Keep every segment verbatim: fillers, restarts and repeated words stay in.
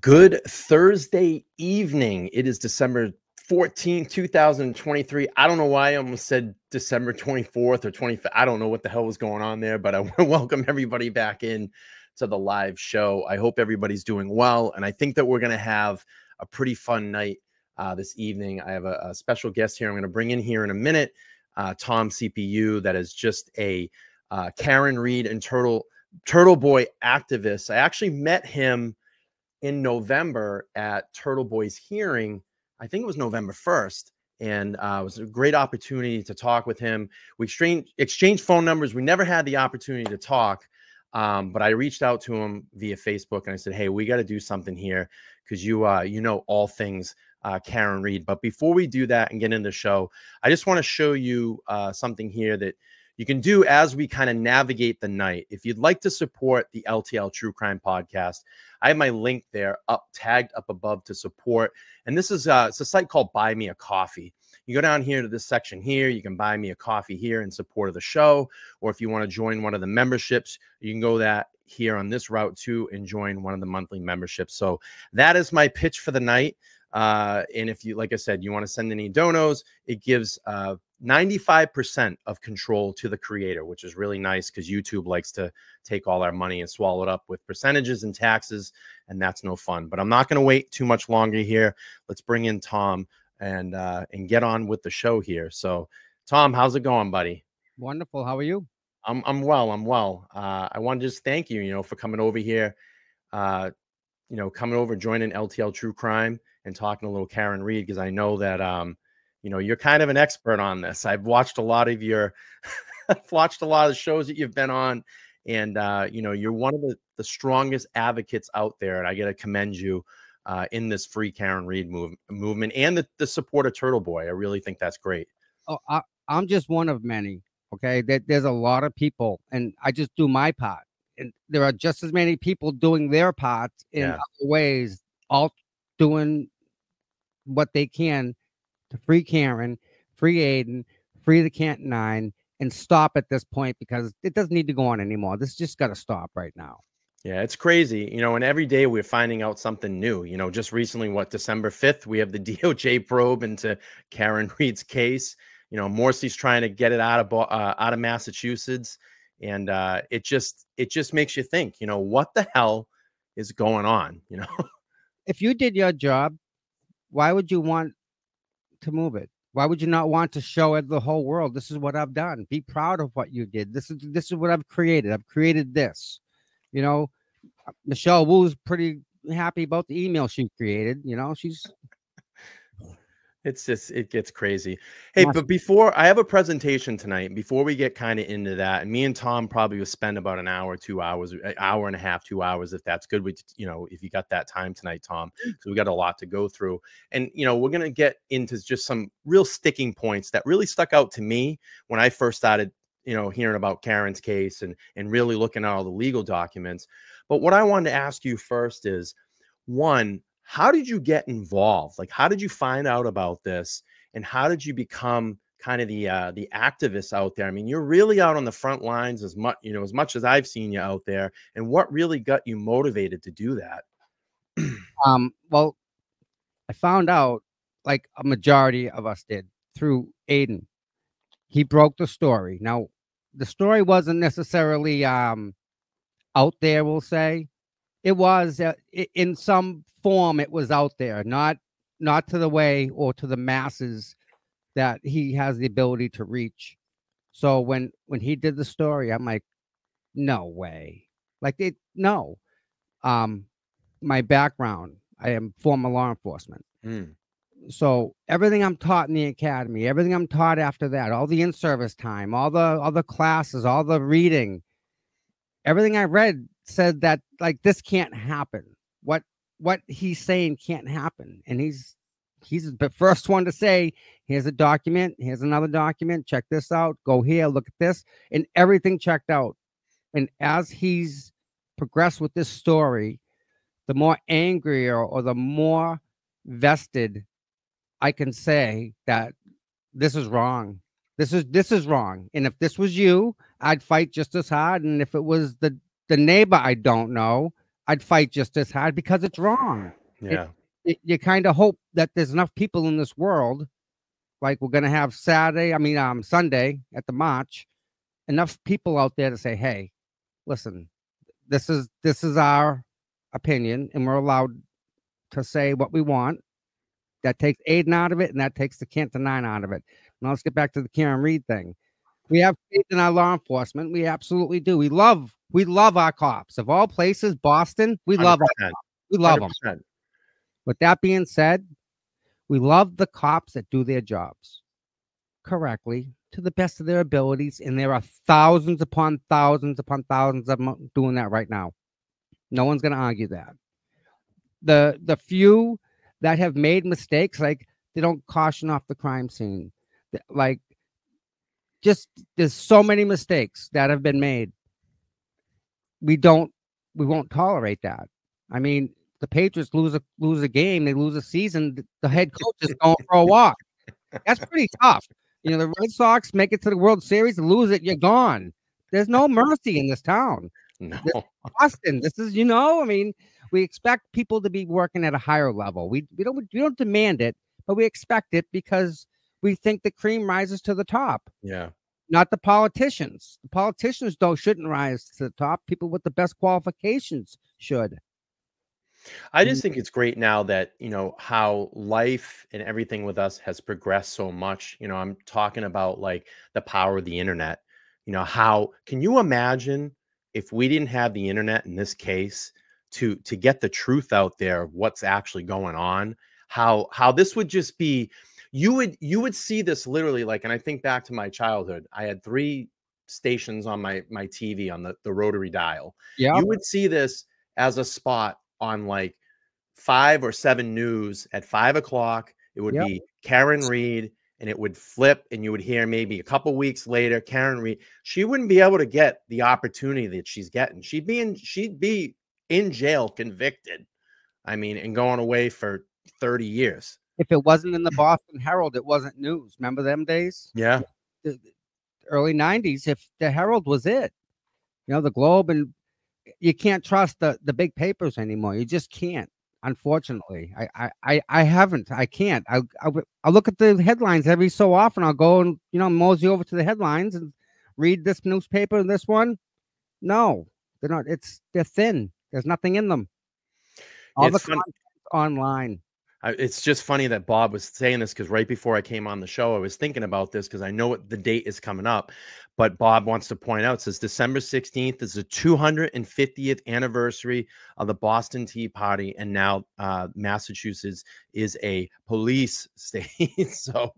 Good Thursday evening. It is December fourteenth, two thousand twenty-three. I don't know why I almost said December twenty-fourth or twenty-fifth. I don't know what the hell was going on there, but I want to welcome everybody back in to the live show. I hope everybody's doing well, and I think that we're going to have a pretty fun night uh, this evening. I have a, a special guest here I'm going to bring in here in a minute, uh, Tom C P U, that is just a uh, Karen Read and Turtle, Turtle Boy activist. I actually met him in November at Turtle Boy's hearing. I think it was November first, and uh, it was a great opportunity to talk with him. We exchanged, exchanged phone numbers. We never had the opportunity to talk, um, but I reached out to him via Facebook, and I said, hey, we got to do something here because you, uh, you know all things uh, Karen Read. But before we do that and get into the show, I just want to show you uh, something here that you can do as we kind of navigate the night. If you'd like to support the L T L True Crime Podcast, I have my link there up, tagged up above to support. And this is uh, it's a site called Buy Me a Coffee. You go down here to this section here. You can buy me a coffee here in support of the show. Or if you want to join one of the memberships, you can go that here on this route too and join one of the monthly memberships. So that is my pitch for the night. Uh, and if you, like I said, you want to send any donos, it gives uh, ninety-five percent of control to the creator, which is really nice because YouTube likes to take all our money and swallow it up with percentages and taxes, and that's no fun. But I'm not going to wait too much longer here. Let's bring in Tom and uh, and get on with the show here. So, Tom, how's it going, buddy? Wonderful. How are you? I'm I'm well. I'm well. Uh, I want to just thank you, you know, for coming over here, uh, you know, coming over, joining L T L True Crime and talking a little Karen Read, because I know that um, you know, you're kind of an expert on this. I've watched a lot of your I've watched a lot of shows that you've been on, and uh, you know, you're one of the, the strongest advocates out there, and I gotta commend you uh in this free Karen Read move, movement and the, the support of Turtle Boy. I really think that's great. Oh, I, I'm just one of many. Okay, there, there's a lot of people, and I just do my part. And there are just as many people doing their part in yeah. other ways, all doing what they can to free Karen, free Aiden, free the Canton Nine, and stop at this point because it doesn't need to go on anymore. This just got to stop right now. Yeah, it's crazy. You know, and every day we're finding out something new. You know, just recently, what, December fifth, we have the D O J probe into Karen Read's case. You know, Morrissey's trying to get it out of, uh, out of Massachusetts. And uh, it just it just makes you think, you know, what the hell is going on? You know, if you did your job, why would you want to move it? Why would you not want to show it the whole world? This is what I've done. Be proud of what you did. This is this is what I've created. I've created this. You know, Michelle Wu's pretty happy about the email she created. You know, she's. It's just, it gets crazy. Hey, but before I have a presentation tonight, before we get kind of into that, and me and Tom probably will spend about an hour, two hours, an hour and a half, two hours, if that's good with, you know, if you got that time tonight, Tom. So we got a lot to go through. And, you know, we're going to get into just some real sticking points that really stuck out to me when I first started you know, hearing about Karen's case and, and really looking at all the legal documents. But what I wanted to ask you first is, one, how did you get involved? Like, how did you find out about this? And how did you become kind of the, uh, the activists out there? I mean, you're really out on the front lines as much, you know, as much as I've seen you out there. And what really got you motivated to do that? um, well, I found out, like a majority of us did, through Aiden. He broke the story. Now, the story wasn't necessarily um, out there, we'll say. It was, uh, in some form, it was out there, not not to the way or to the masses that he has the ability to reach. So when, when he did the story, I'm like, no way. Like, it, no. Um, my background, I am former law enforcement. Mm. So everything I'm taught in the academy, everything I'm taught after that, all the in-service time, all the all the classes, all the reading, everything I read said that, like, this can't happen. What what he's saying can't happen. And he's he's the first one to say, here's a document, here's another document, check this out, go here, look at this, and everything checked out. And as he's progressed with this story, the more angrier or, or the more vested I can say that this is wrong. This is this is wrong. And if this was you, I'd fight just as hard. And if it was the the neighbor I don't know, I'd fight just as hard, because it's wrong. Yeah. It, it, you kind of hope that there's enough people in this world, like we're gonna have Saturday, I mean um Sunday at the march, enough people out there to say, hey, listen, this is this is our opinion, and we're allowed to say what we want. That takes Aiden out of it, and that takes the Canton Nine out of it. Now let's get back to the Karen Read thing. We have faith in our law enforcement. We absolutely do. We love, we love our cops. Of all places, Boston, we love our cops. We love one hundred percent. Them. With that being said, we love the cops that do their jobs correctly to the best of their abilities, and there are thousands upon thousands upon thousands of them doing that right now. No one's going to argue that. The the few that have made mistakes, like, they don't caution off the crime scene. Like, just, there's so many mistakes that have been made. We don't, we won't tolerate that. I mean, the Patriots lose a, lose a game, they lose a season, the head coach is going for a walk. That's pretty tough. You know, the Red Sox make it to the World Series, lose it, you're gone. There's no mercy in this town. No. This is Boston, this is, you know, I mean, we expect people to be working at a higher level. We, we don't we don't demand it, but we expect it because we think the cream rises to the top. Yeah, not the politicians. The politicians don't shouldn't rise to the top. People with the best qualifications should. I just think it's great now that, you know, how life and everything with us has progressed so much. You know, I'm talking about, like, the power of the internet. You know, how can you imagine if we didn't have the internet in this case? to to get the truth out there of what's actually going on, how how this would just be, you would you would see this literally, like, and I think back to my childhood, I had three stations on my my T V on the, the rotary dial. Yeah, you would see this as a spot on, like, five or seven news at five o'clock. It would, yep, be Karen Read, and it would flip, and you would hear maybe a couple weeks later, Karen Read. She wouldn't be able to get the opportunity that she's getting. She'd be in, she'd be in jail, convicted, I mean, and going away for thirty years. If it wasn't in the Boston Herald, it wasn't news. Remember them days? Yeah. The early nineties, if the Herald was it, you know, the Globe, and you can't trust the, the big papers anymore. You just can't, unfortunately. I, I, I haven't. I can't. I, I, I look at the headlines every so often. I'll go and, you know, mosey over to the headlines and read this newspaper and this one. No, they're not. It's, they're thin. There's nothing in them. All the content's online. I, it's just funny that Bob was saying this, because right before I came on the show, I was thinking about this, because I know what the date is coming up. But Bob wants to point out, says December sixteenth is the two hundred fiftieth anniversary of the Boston Tea Party. And now uh, Massachusetts is a police state. So,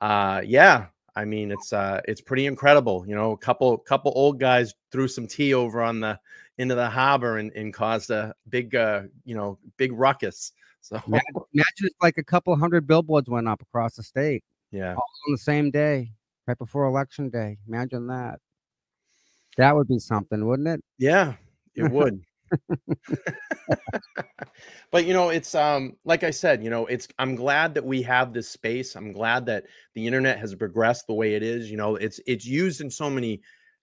uh, yeah. I mean, it's uh, it's pretty incredible, you know. A couple couple old guys threw some tea over on the into the harbor and, and caused a big uh, you know, big ruckus. So imagine, imagine if, like, a couple hundred billboards went up across the state, yeah, all on the same day. right before Election Day. Imagine that. That would be something, wouldn't it? Yeah, it would. But, you know, it's um, like I said, you know, it's I'm glad that we have this space. I'm glad that the internet has progressed the way it is. You know, it's it's used in so many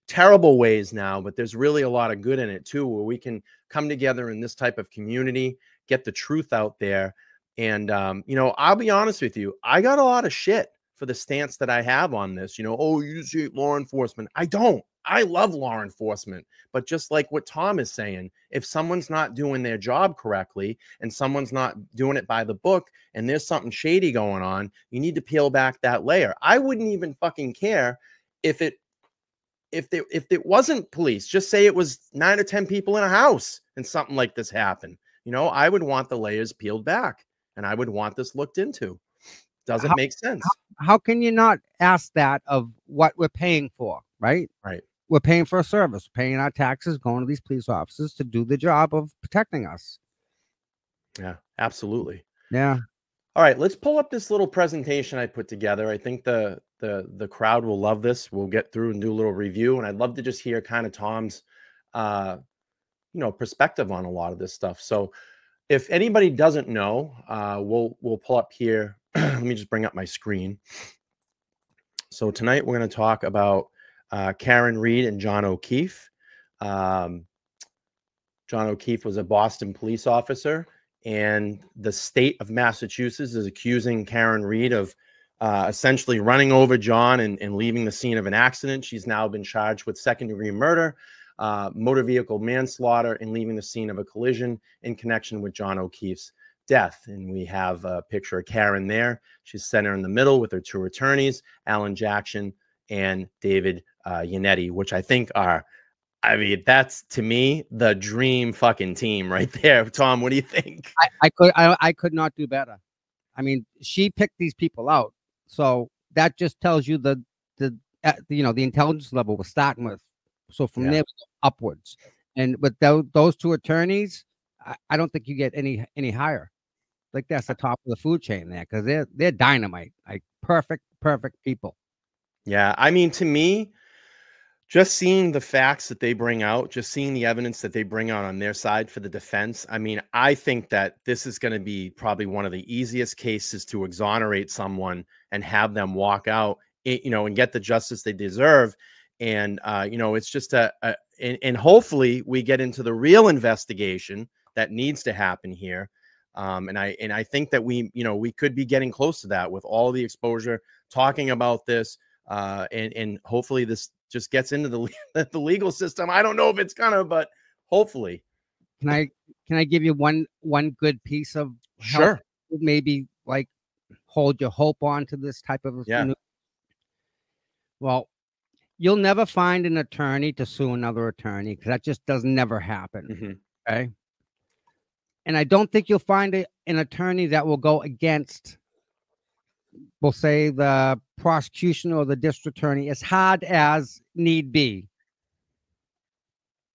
terrible ways now, but there's really a lot of good in it, too, where we can come together in this type of community, get the truth out there. And, um, you know, I'll be honest with you. I got a lot of shit for the stance that I have on this. You know, oh, you just hate law enforcement. I don't. I love law enforcement, but just like what Tom is saying, if someone's not doing their job correctly and someone's not doing it by the book and there's something shady going on, you need to peel back that layer. I wouldn't even fucking care if it if they, if it wasn't police. Just say it was nine or ten people in a house and something like this happened. You know, I would want the layers peeled back and I would want this looked into. Doesn't how, make sense. How, how can you not ask that of what we're paying for, right? Right. We're paying for a service, paying our taxes, going to these police officers to do the job of protecting us. Yeah, absolutely. Yeah. All right, let's pull up this little presentation I put together. I think the the the crowd will love this. We'll get through and do a little review, and I'd love to just hear kind of Tom's, uh, you know, perspective on a lot of this stuff. So, if anybody doesn't know, uh, we'll we'll pull up here. Let me just bring up my screen. So tonight we're going to talk about Uh, Karen Read and John O'Keefe. Um, John O'Keefe was a Boston police officer, and the state of Massachusetts is accusing Karen Read of uh, essentially running over John and, and leaving the scene of an accident. She's now been charged with second-degree murder, uh, motor vehicle manslaughter, and leaving the scene of a collision in connection with John O'Keefe's death. And we have a picture of Karen there. She's center in the middle with her two attorneys, Alan Jackson and David uh, Yannetti, which I think are, I mean, that's to me the dream fucking team right there. Tom, what do you think? I, I could, I, I could not do better. I mean, she picked these people out, so that just tells you the, the, uh, you know, the intelligence level we're starting with. So from yeah. there upwards, and with th those two attorneys, I, I don't think you get any any higher. Like that's the top of the food chain there, because they're they're dynamite, like perfect, perfect people. Yeah, I mean, to me, just seeing the facts that they bring out, just seeing the evidence that they bring out on their side for the defense, I mean, I think that this is going to be probably one of the easiest cases to exonerate someone and have them walk out, you know, and get the justice they deserve. And, uh, you know, it's just a, a and, and hopefully we get into the real investigation that needs to happen here. Um, and I and I think that we, you know, we could be getting close to that with all the exposure, talking about this. Uh, and, and hopefully this just gets into the, the legal system. I don't know if it's gonna, but hopefully. Can I, can I give you one, one good piece of help? Sure. Maybe like hold your hope on to this type of, yeah. New... Well, you'll never find an attorney to sue another attorney, because that just does never happen. Mm-hmm. Okay. And I don't think you'll find a, an attorney that will go against, we'll say, the prosecution or the district attorney as hard as need be,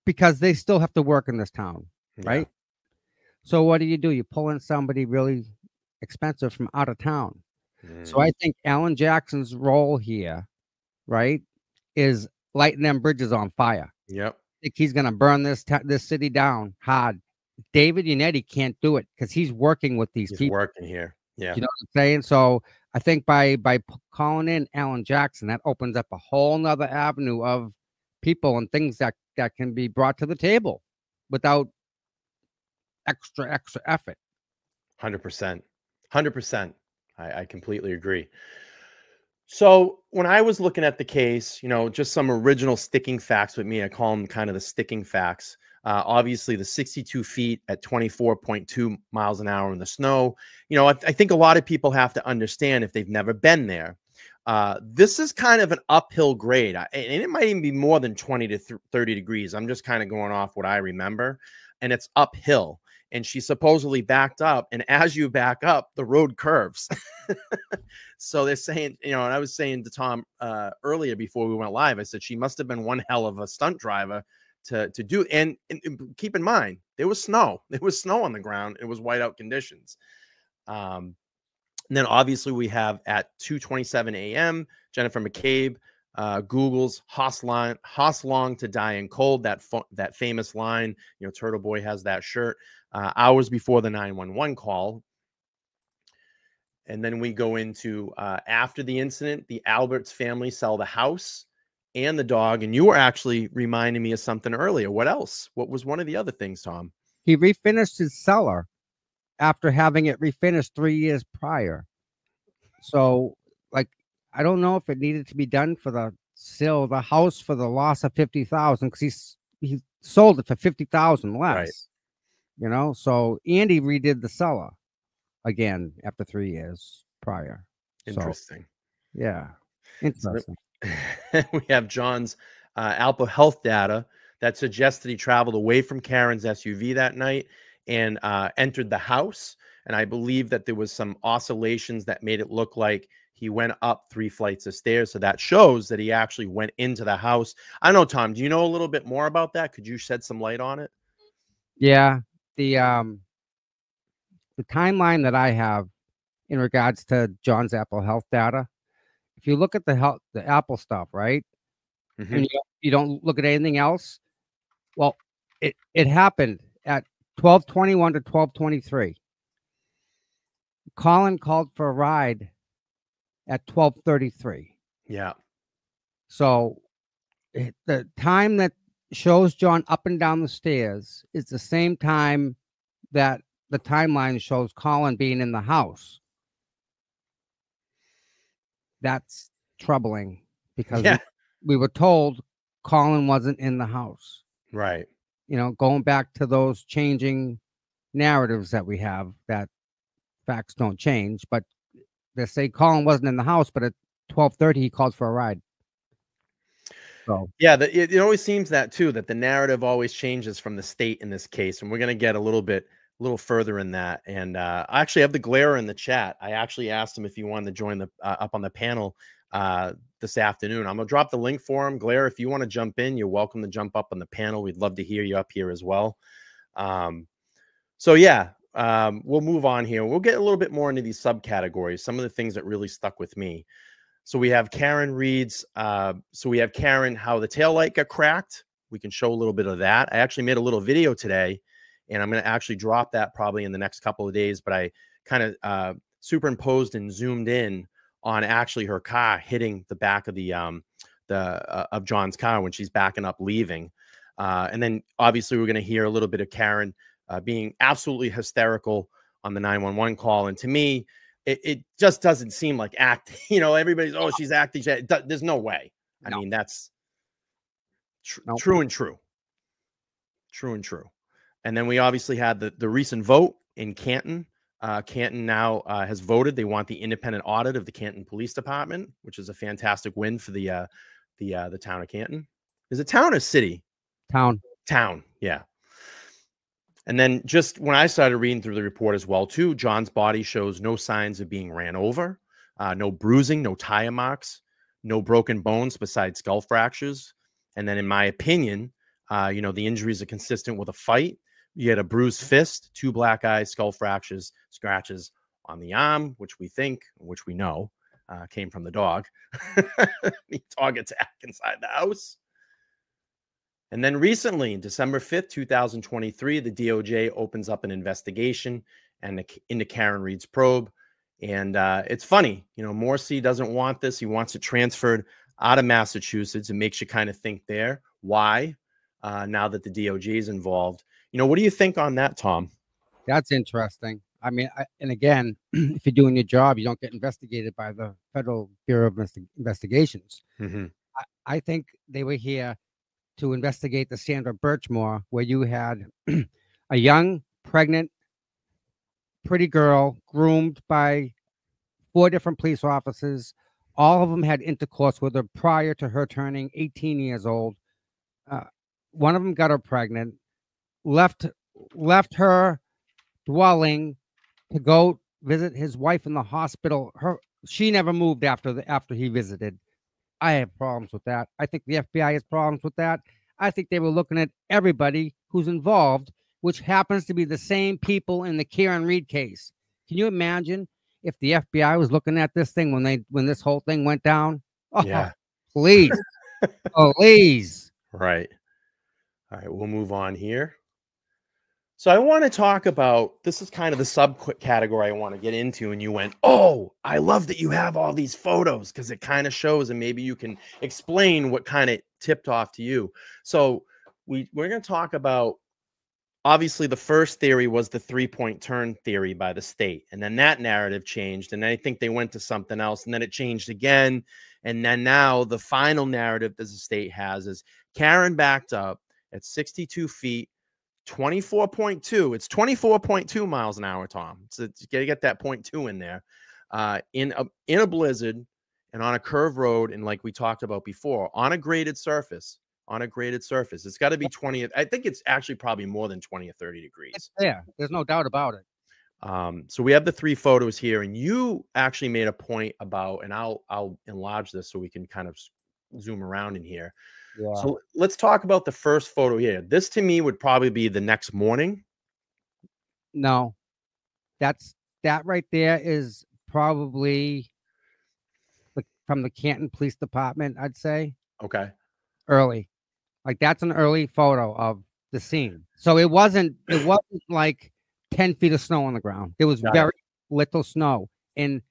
because they still have to work in this town, yeah. Right? So what do you do? You pull in somebody really expensive from out of town. Mm. So I think Alan Jackson's role here, right, is lighting them bridges on fire. Yep. I think he's going to burn this this city down hard. David Yannetti can't do it because he's working with these he's people. He's working here. Yeah. You know what I'm saying? So I think by by calling in Alan Jackson, that opens up a whole nother avenue of people and things that that can be brought to the table without extra extra effort. one hundred percent, one hundred percent. I, I completely agree. So when I was looking at the case, you know, just some original sticking facts with me. I call them kind of the sticking facts. Uh, obviously, the sixty-two feet at twenty-four point two miles an hour in the snow. You know, I, I think a lot of people have to understand, if they've never been there, uh, this is kind of an uphill grade. I, and it might even be more than twenty to thirty degrees. I'm just kind of going off what I remember. And it's uphill. And she supposedly backed up. And as you back up, the road curves. So they're saying, you know, and I was saying to Tom uh, earlier before we went live, I said, she must have been one hell of a stunt driver to to do. And, and keep in mind, there was snow. There was snow on the ground. It was whiteout conditions. Um, And then obviously we have at two twenty-seven a m Jennifer McCabe uh, Google's Haas line, Haas long to die in cold. That that famous line, you know, Turtle Boy has that shirt. Uh, hours before the nine one one call. And then we go into uh, after the incident, the Alberts family sell the house and the dog. And you were actually reminding me of something earlier. What else? What was one of the other things, Tom? He refinished his cellar after having it refinished three years prior. So, like, I don't know if it needed to be done for the sale of the house for the loss of fifty thousand dollars because he, he sold it for fifty thousand dollars less. Right. You know, so Andy redid the cellar again after three years prior. Interesting. So, yeah. Interesting. We have John's uh, Alpo health data that suggests that he traveled away from Karen's S U V that night and uh, entered the house. And I believe that there was some oscillations that made it look like he went up three flights of stairs. So that shows that he actually went into the house. I know, Tom, do you know a little bit more about that? Could you shed some light on it? Yeah. The, um, the timeline that I have in regards to John's Apple health data, if you look at the health, the Apple stuff, right? Mm-hmm. And you, you don't look at anything else. Well, it, it happened at twelve twenty-one to twelve twenty-three. Colin called for a ride at twelve thirty-three. Yeah. So it, the time that shows John up and down the stairs is the same time that the timeline shows Colin being in the house. That's troubling because yeah. we, we were told Colin wasn't in the house. Right. You know, going back to those changing narratives that we have, that facts don't change, but they say Colin wasn't in the house, but at twelve thirty he called for a ride. So. Yeah, the, it, it always seems that too, that the narrative always changes from the state in this case. And we're going to get a little bit, a little further in that. And uh, I actually have the glare in the chat. I actually asked him if he wanted to join the uh, up on the panel uh, this afternoon. I'm going to drop the link for him. Glare, if you want to jump in, you're welcome to jump up on the panel. We'd love to hear you up here as well. Um, so, yeah, um, we'll move on here. We'll get a little bit more into these subcategories, some of the things that really stuck with me. So we have Karen Read's, uh, so we have Karen, how the taillight got cracked. We can show a little bit of that. I actually made a little video today, and I'm going to actually drop that probably in the next couple of days, but I kind of uh, superimposed and zoomed in on actually her car hitting the back of the, um, the uh, of John's car when she's backing up, leaving. Uh, and then obviously we're going to hear a little bit of Karen uh, being absolutely hysterical on the nine one one call. And to me, It, it just doesn't seem like acting. You know, everybody's, oh, she's acting. There's no way. I no. mean, that's tr no. true and true. True and true. And then we obviously had the, the recent vote in Canton. Uh, Canton now uh, has voted. They want the independent audit of the Canton Police Department, which is a fantastic win for the uh, the uh, the town of Canton. Is it town or city? Town. Town, yeah. And then just when I started reading through the report as well, too, John's body shows no signs of being ran over, uh, no bruising, no tire marks, no broken bones besides skull fractures. And then in my opinion, uh, you know, the injuries are consistent with a fight. You had a bruised fist, two black eyes, skull fractures, scratches on the arm, which we think, which we know, uh, came from the dog. The dog attack inside the house. And then recently, December fifth, two thousand twenty-three, the D O J opens up an investigation and into Karen Read's probe. And uh, it's funny, you know, Morrissey doesn't want this. He wants it transferred out of Massachusetts. It makes you kind of think there. Why? Uh, now that the D O J is involved. You know, what do you think on that, Tom? That's interesting. I mean, I, and again, if you're doing your job, you don't get investigated by the Federal Bureau of Investigations. Mm-hmm. I, I think they were here to investigate the Sandra Birchmore, where you had a young, pregnant, pretty girl groomed by four different police officers. All of them had intercourse with her prior to her turning eighteen years old. Uh, one of them got her pregnant, left, left her dwelling to go visit his wife in the hospital. Her, she never moved after the, after he visited. I have problems with that. I think the F B I has problems with that. I think they were looking at everybody who's involved, which happens to be the same people in the Karen Read case. Can you imagine if the F B I was looking at this thing when they when this whole thing went down. Oh, yeah. Please. Please. Right. All right. We'll move on here. So I want to talk about, this is kind of the subcategory I want to get into. And you went, oh, I love that you have all these photos because it kind of shows, and maybe you can explain what kind of tipped off to you. So we, we're going to talk about, obviously the first theory was the three-point turn theory by the state. And then that narrative changed. And I think they went to something else. And then it changed again. And then now the final narrative that the state has is Karen backed up at sixty-two feet. twenty-four point two. It's twenty-four point two miles an hour, Tom. So you gotta get that point two in there. Uh, in a in a blizzard and on a curved road, and like we talked about before, on a graded surface. On a graded surface, it's got to be twenty. I think it's actually probably more than twenty or thirty degrees. Yeah, there's no doubt about it. Um, so we have the three photos here, and you actually made a point about, and I'll I'll enlarge this so we can kind of zoom around in here. Yeah. So let's talk about the first photo here. This to me would probably be the next morning. No, that's that right there is probably from the Canton Police Department, I'd say. Okay. Early. Like that's an early photo of the scene. So it wasn't, it wasn't like ten feet of snow on the ground. It was Got very it. little snow. And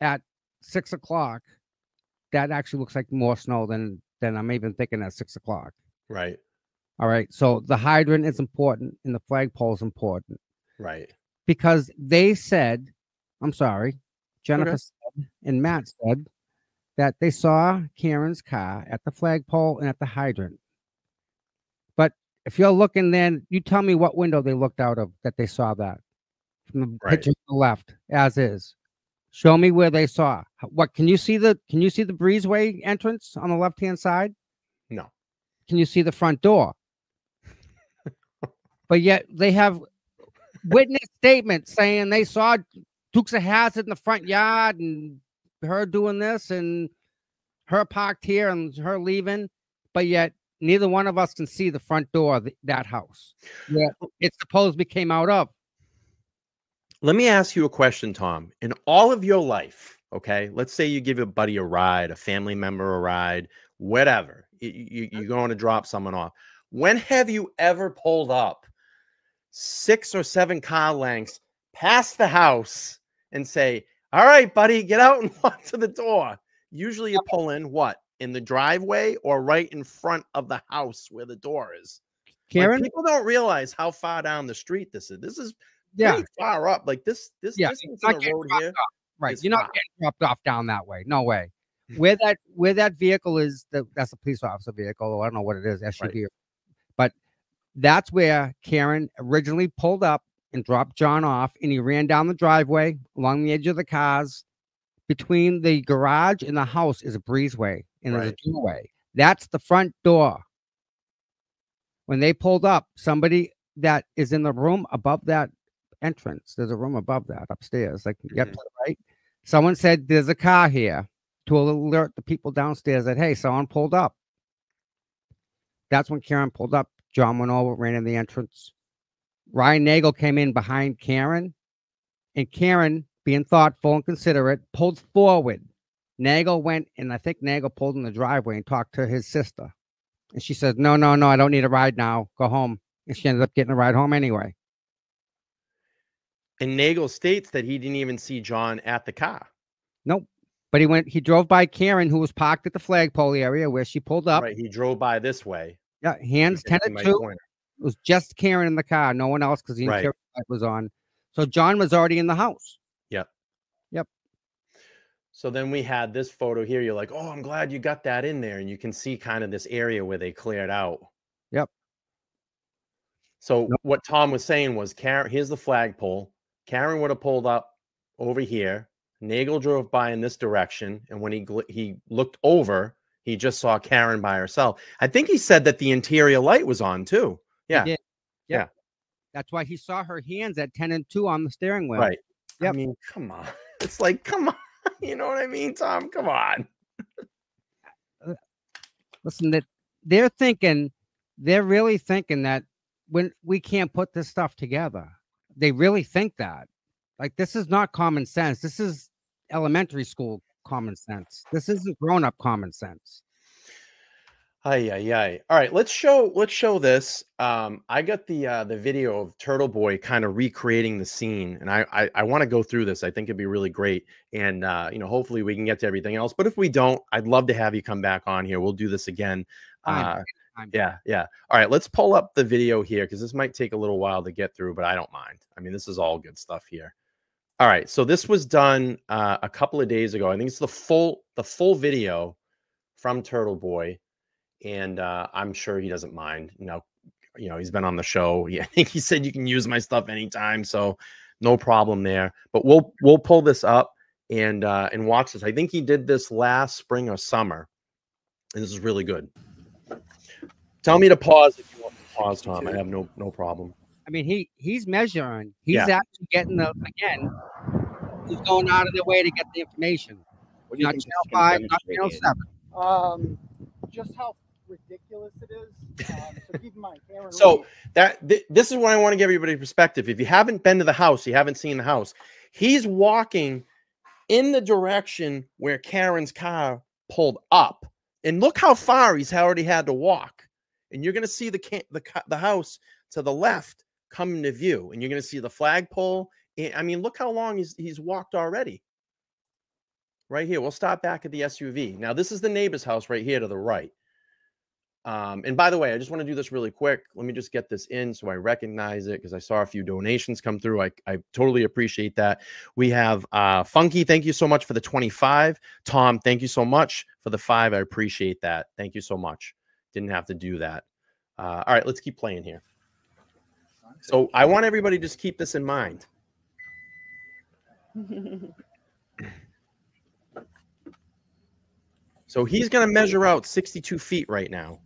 at six o'clock, that actually looks like more snow than Then I'm even thinking at six o'clock. Right. All right. So the hydrant is important and the flagpole is important. Right. Because they said, I'm sorry, Jennifer okay. said, and Matt said that they saw Karen's car at the flagpole and at the hydrant. But if you're looking, then you tell me what window they looked out of that they saw that. From the right. picture to the left, as is. Show me where they saw. What can you see the can you see the breezeway entrance on the left hand side? No. Can you see the front door? But yet they have witness statements saying they saw Dukes of Hazzard in the front yard and her doing this and her parked here and her leaving. But yet neither one of us can see the front door of that house. Yeah, it's supposed we came out of. Let me ask you a question, Tom. In all of your life, okay, let's say you give a buddy a ride, a family member a ride, whatever. You, you, you're going to drop someone off. When have you ever pulled up six or seven car lengths past the house and say, all right, buddy, get out and walk to the door? Usually you pull in what? In the driveway or right in front of the house where the door is. Karen? Like, people don't realize how far down the street this is. This is... Yeah, pretty far up like this. This yeah, distance on the road here, right? You're far. Not getting dropped off down that way. No way. Where that where that vehicle is, the, that's a police officer vehicle. Or I don't know what it is, S U V. Right. But that's where Karen originally pulled up and dropped John off, and he ran down the driveway along the edge of the cars. Between the garage and the house is a breezeway and right. there's a doorway. That's the front door. When they pulled up, somebody that is in the room above that. Entrance, there's a room above that upstairs, like yep mm -hmm. right, someone said there's a car here to alert the people downstairs that hey, someone pulled up. That's when Karen pulled up. John went over, ran in the entrance. Ryan Nagel came in behind Karen, and Karen, being thoughtful and considerate, pulled forward. Nagel went, and I think Nagel pulled in the driveway and talked to his sister, and she said no no no I don't need a ride now, go home. And she ended up getting a ride home anyway. And Nagel states that he didn't even see John at the car. Nope. But he went, he drove by Karen, who was parked at the flagpole area where she pulled up. Right. He drove by this way. Yeah. Hands ten to two. Corner. It was just Karen in the car. No one else, because the interior light was on. So John was already in the house. Yep. Yep. So then we had this photo here. You're like, oh, I'm glad you got that in there. And you can see kind of this area where they cleared out. Yep. So nope. what Tom was saying was, Karen, here's the flagpole. Karen would have pulled up over here. Nagel drove by in this direction. And when he he looked over, he just saw Karen by herself. I think he said that the interior light was on, too. Yeah. Yeah. yeah. That's why he saw her hands at ten and two on the steering wheel. Right. Yep. I mean, come on. It's like, come on. You know what I mean, Tom? Come on. Listen, they're thinking, they're really thinking that when we can't put this stuff together. They really think that. Like, this is not common sense. This is elementary school common sense. This isn't grown-up common sense. Ay, ay, ay. All right, let's show let's show this. Um, I got the uh, the video of Turtle Boy kind of recreating the scene, and I I, I want to go through this. I think it'd be really great, and uh, you know, hopefully we can get to everything else. But if we don't, I'd love to have you come back on here. We'll do this again. Uh, I'm, I'm, yeah, yeah. All right, let's pull up the video here because this might take a little while to get through, but I don't mind. I mean, this is all good stuff here. All right, so this was done uh, a couple of days ago. I think it's the full the full video from Turtle Boy. And uh, I'm sure he doesn't mind. You know, you know, he's been on the show. Yeah, I think he said you can use my stuff anytime, so no problem there. But we'll we'll pull this up and uh, and watch this. I think he did this last spring or summer, and this is really good. Tell me to pause if you want to pause, Tom. I have no no problem. I mean, he he's measuring. He's yeah. actually getting the again. He's going out of their way to get the information. What do you not think channel five, not channel seven. Um, just how ridiculous it is. Um, so keep in mind, Karen so Read. that th this is what I want to give everybody perspective. If you haven't been to the house, you haven't seen the house. He's walking in the direction where Karen's car pulled up, and look how far he's already had to walk. And you're going to see the ca the the house to the left come into view, and you're going to see the flagpole. And, I mean, look how long he's he's walked already. Right here, we'll stop back at the S U V. Now, this is the neighbor's house right here to the right. Um, and by the way, I just want to do this really quick. Let me just get this in so I recognize it because I saw a few donations come through. I, I totally appreciate that. We have uh, Funky. Thank you so much for the twenty-five. Tom, thank you so much for the five. I appreciate that. Thank you so much. Didn't have to do that. Uh, all right, let's keep playing here. So I want everybody to just keep this in mind. So he's going to measure out sixty-two feet right now.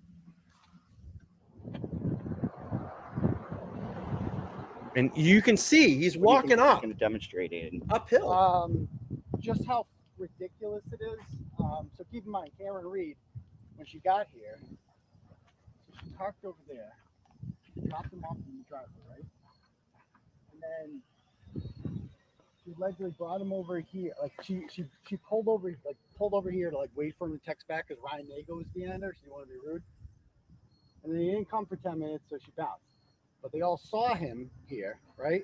And you can see he's walking up. Going to demonstrate it uphill. Um, just how ridiculous it is. Um, so keep in mind, Karen Read, when she got here, she parked over there, dropped him off in the driveway, right? And then she allegedly brought him over here. Like she she she pulled over like pulled over here to like wait for him to text back because Ryan Nagel was behind her. She didn't want to be rude. And then he didn't come for ten minutes, so she bounced. But they all saw him here, right?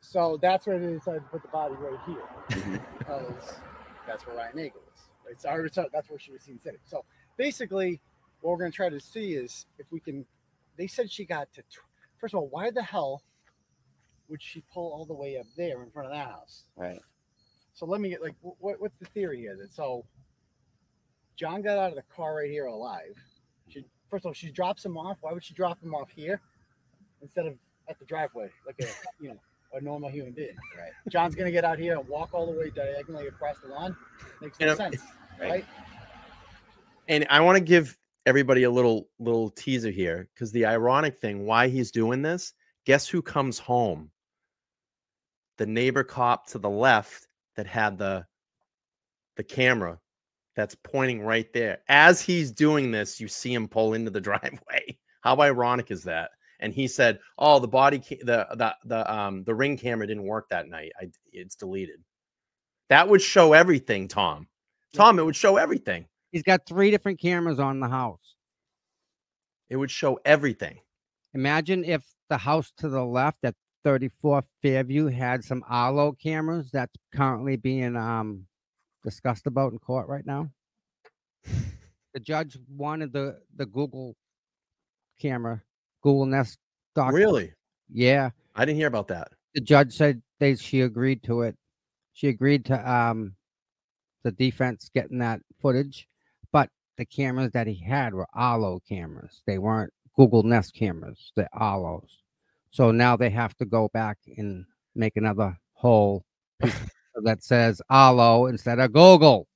So that's where they decided to put the body right here. Because that's where Ryan Nagel is. Right? So I already saw that's where she was seen sitting. So basically, what we're going to try to see is if we can. They said she got to. First of all, why the hell would she pull all the way up there in front of that house? Right. So let me get like, what what's the theory here? That so John got out of the car right here alive. She first of all, she drops him off. Why would she drop him off here instead of at the driveway, like a you know a normal human being? Right. John's gonna get out here and walk all the way diagonally across the lawn. Makes no sense, right? right? And I want to give everybody a little little teaser here because the ironic thing why he's doing this. Guess who comes home? The neighbor cop to the left that had the the camera that's pointing right there. As he's doing this, you see him pull into the driveway. How ironic is that? And he said, "Oh, the body the the the um the ring camera didn't work that night. I it's deleted." That would show everything, Tom. Tom, it would show everything. He's got three different cameras on the house. It would show everything. Imagine if the house to the left at thirty-fourth Fairview had some Arlo cameras that's currently being um, discussed about in court right now. The judge wanted the, the Google camera, Google Nest document. Really? Yeah. I didn't hear about that. The judge said they, she agreed to it. She agreed to um, the defense getting that footage, but the cameras that he had were Arlo cameras. They weren't Google Nest cameras, the Arlos. So now they have to go back and make another whole piece that says Arlo instead of Google.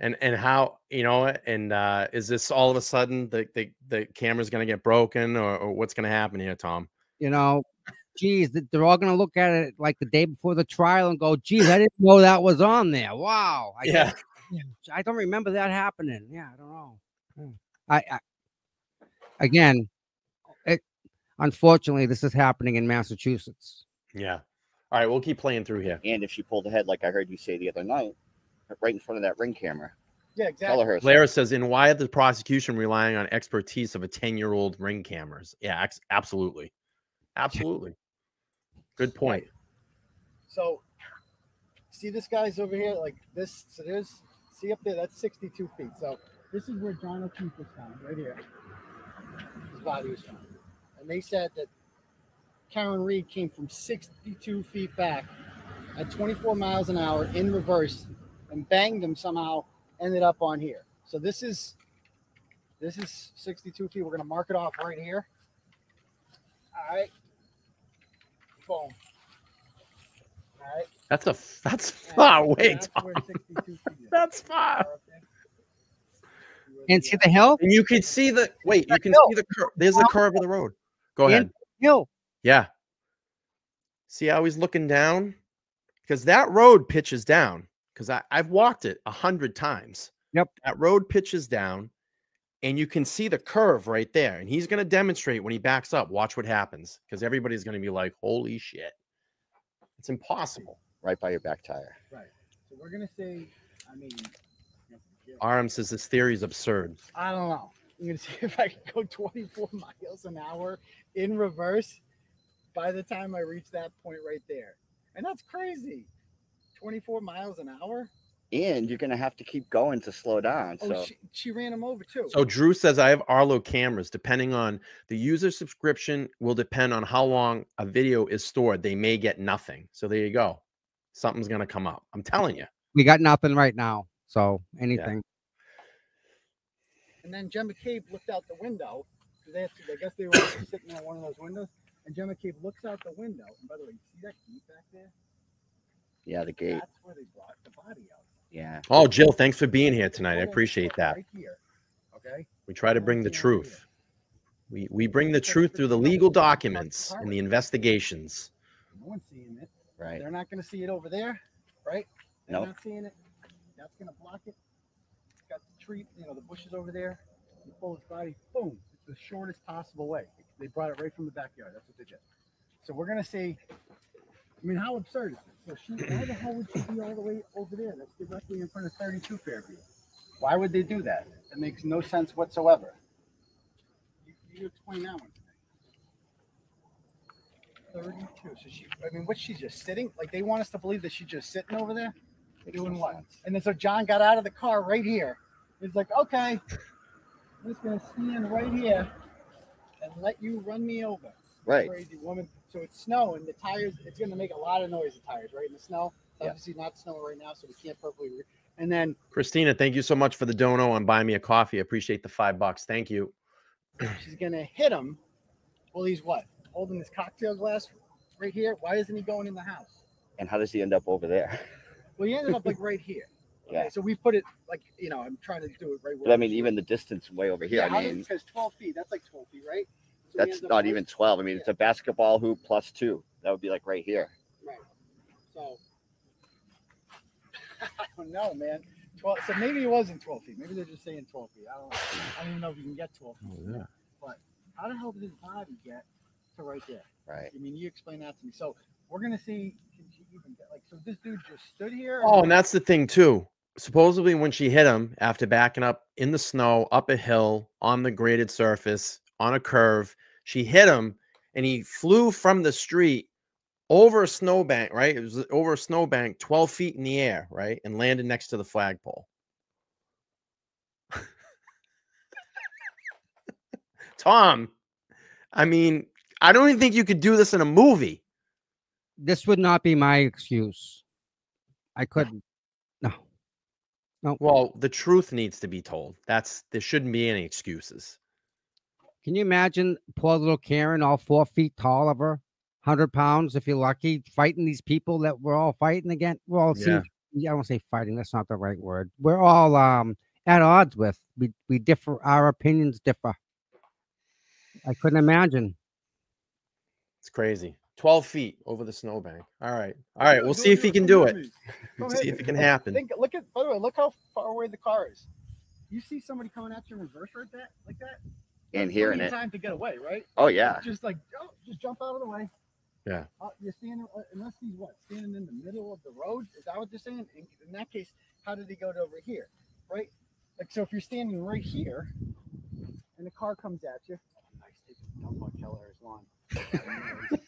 And and how, you know, and uh, is this all of a sudden the, the, the camera's going to get broken or, or what's going to happen here, Tom? You know, geez, they're all going to look at it like the day before the trial and go, geez, I didn't know that was on there. Wow. I yeah. I don't remember that happening. Yeah, I don't know. I, I again. Unfortunately, this is happening in Massachusetts. Yeah. All right, we'll keep playing through here. And if she pulled ahead, like I heard you say the other night, right in front of that ring camera. Yeah, exactly. Her Lara so. says, and why are the prosecution relying on expertise of a ten-year-old ring cameras? Yeah, absolutely. Absolutely. Good point. So, see this guy's over here? Like this, so there's, see up there, that's sixty-two feet. So this is where John O'Keefe was found, right here. His body was found. And they said that Karen Read came from sixty-two feet back at twenty-four miles an hour in reverse and banged him somehow. Ended up on here. So this is this is sixty-two feet. We're gonna mark it off right here. All right. Boom. All right. That's a that's far away. That's far. And see the hill. And you can see the wait. You can see the curve. There's the curve of the road. Go ahead. Hill. Yeah. See how he's looking down, because that road pitches down. Because I, I've walked it a hundred times. Yep. That road pitches down and you can see the curve right there. And he's going to demonstrate when he backs up. Watch what happens. Because everybody's going to be like, holy shit. It's impossible. Right by your back tire. Right. So we're going to say, I mean. Aram says this theory is absurd. I don't know. I'm going to see if I can go twenty-four miles an hour in reverse by the time I reach that point right there. And that's crazy. twenty-four miles an hour, and you're gonna have to keep going to slow down. Oh, so she, she ran him over too. So Drew says, I have Arlo cameras. Depending on the user subscription will depend on how long a video is stored. They may get nothing. So there you go. Something's gonna come up. I'm telling you. We got nothing right now. So anything. Yeah. And then Jen McCabe looked out the window. They had to, I guess they were sitting on one of those windows. And Jen McCabe looks out the window. And by the way, you see that gate back there? Yeah, the gate. That's where they brought the body out. Yeah. Oh, Jill, thanks for being here tonight. I appreciate that. Right here. Okay. We try to bring the truth. We we bring the truth through the legal documents and the investigations. No one's seeing it. Right. They're not going to see it over there, right? They're nope. not seeing it. That's going to block it. It's got the tree, you know, the bushes over there. You pull his body, boom. It's the shortest possible way. They brought it right from the backyard. That's what they did. So we're going to see. I mean, how absurd is this? So she, why the hell would she be all the way over there? That's directly in front of thirty-two Fairview. Why would they do that? That makes no sense whatsoever. You, you explain that one to me. thirty-two. So she, I mean, what, she's just sitting? Like, they want us to believe that she's just sitting over there? Makes doing no what? Sense. And then so John got out of the car right here. He's like, okay, I'm just going to stand right here and let you run me over. Right. Crazy woman. So it's snow and the tires, it's going to make a lot of noise, the tires, right? In the snow. It's obviously yeah. not snowing right now, so we can't perfectly. Re and then. Christina, thank you so much for the dono on Buy Me a Coffee. I appreciate the five bucks. Thank you. She's going to hit him. Well, he's what? Holding his cocktail glass right here. Why isn't he going in the house? And how does he end up over there? Well, he ended up like right here. Okay, yeah. So we put it like, you know, I'm trying to do it right. But I mean, even the distance way over here. Yeah, I mean, because twelve feet, that's like twelve feet, right? So that's not even twelve. I mean, yeah. It's a basketball hoop plus two. That would be like right here. Right. So I don't know, man. twelve. So maybe it wasn't twelve feet. Maybe they're just saying twelve feet. I don't. I don't even know if you can get twelve feet. Oh, yeah. But how the hell did his body get to right there? Right. I mean, you explain that to me. So we're gonna see. Can she even get like? So this dude just stood here. Oh, and that's the thing too. Supposedly, when she hit him after backing up in the snow, up a hill on the graded surface. On a curve, she hit him and he flew from the street over a snowbank, right? It was over a snowbank, twelve feet in the air, right? And landed next to the flagpole. Tom, I mean, I don't even think you could do this in a movie. This would not be my excuse. I couldn't. No. No. Well, the truth needs to be told. That's, there shouldn't be any excuses. Can you imagine poor little Karen, all four feet tall of her, one hundred pounds, if you're lucky, fighting these people that we're all fighting against? We're all, yeah. see, I don't say fighting, that's not the right word. We're all um, at odds with. We, we differ, our opinions differ. I couldn't imagine. It's crazy. twelve feet over the snowbank. All right. All right. We'll see if he can do it. We'll see if it can happen. Think, look at, by the way, look how far away the car is. You see somebody coming at you in reverse right that, like that? And hearing it, time to get away, right? Oh yeah, just like, oh, just jump out of the way, Yeah. Uh, you're standing, unless he's what, standing in the middle of the road? Is that what they're saying? In, in that case, how did he go to over here? Right? Like, so if you're standing right here and the car comes at you, oh, nice, take a dump on Keller's lawn.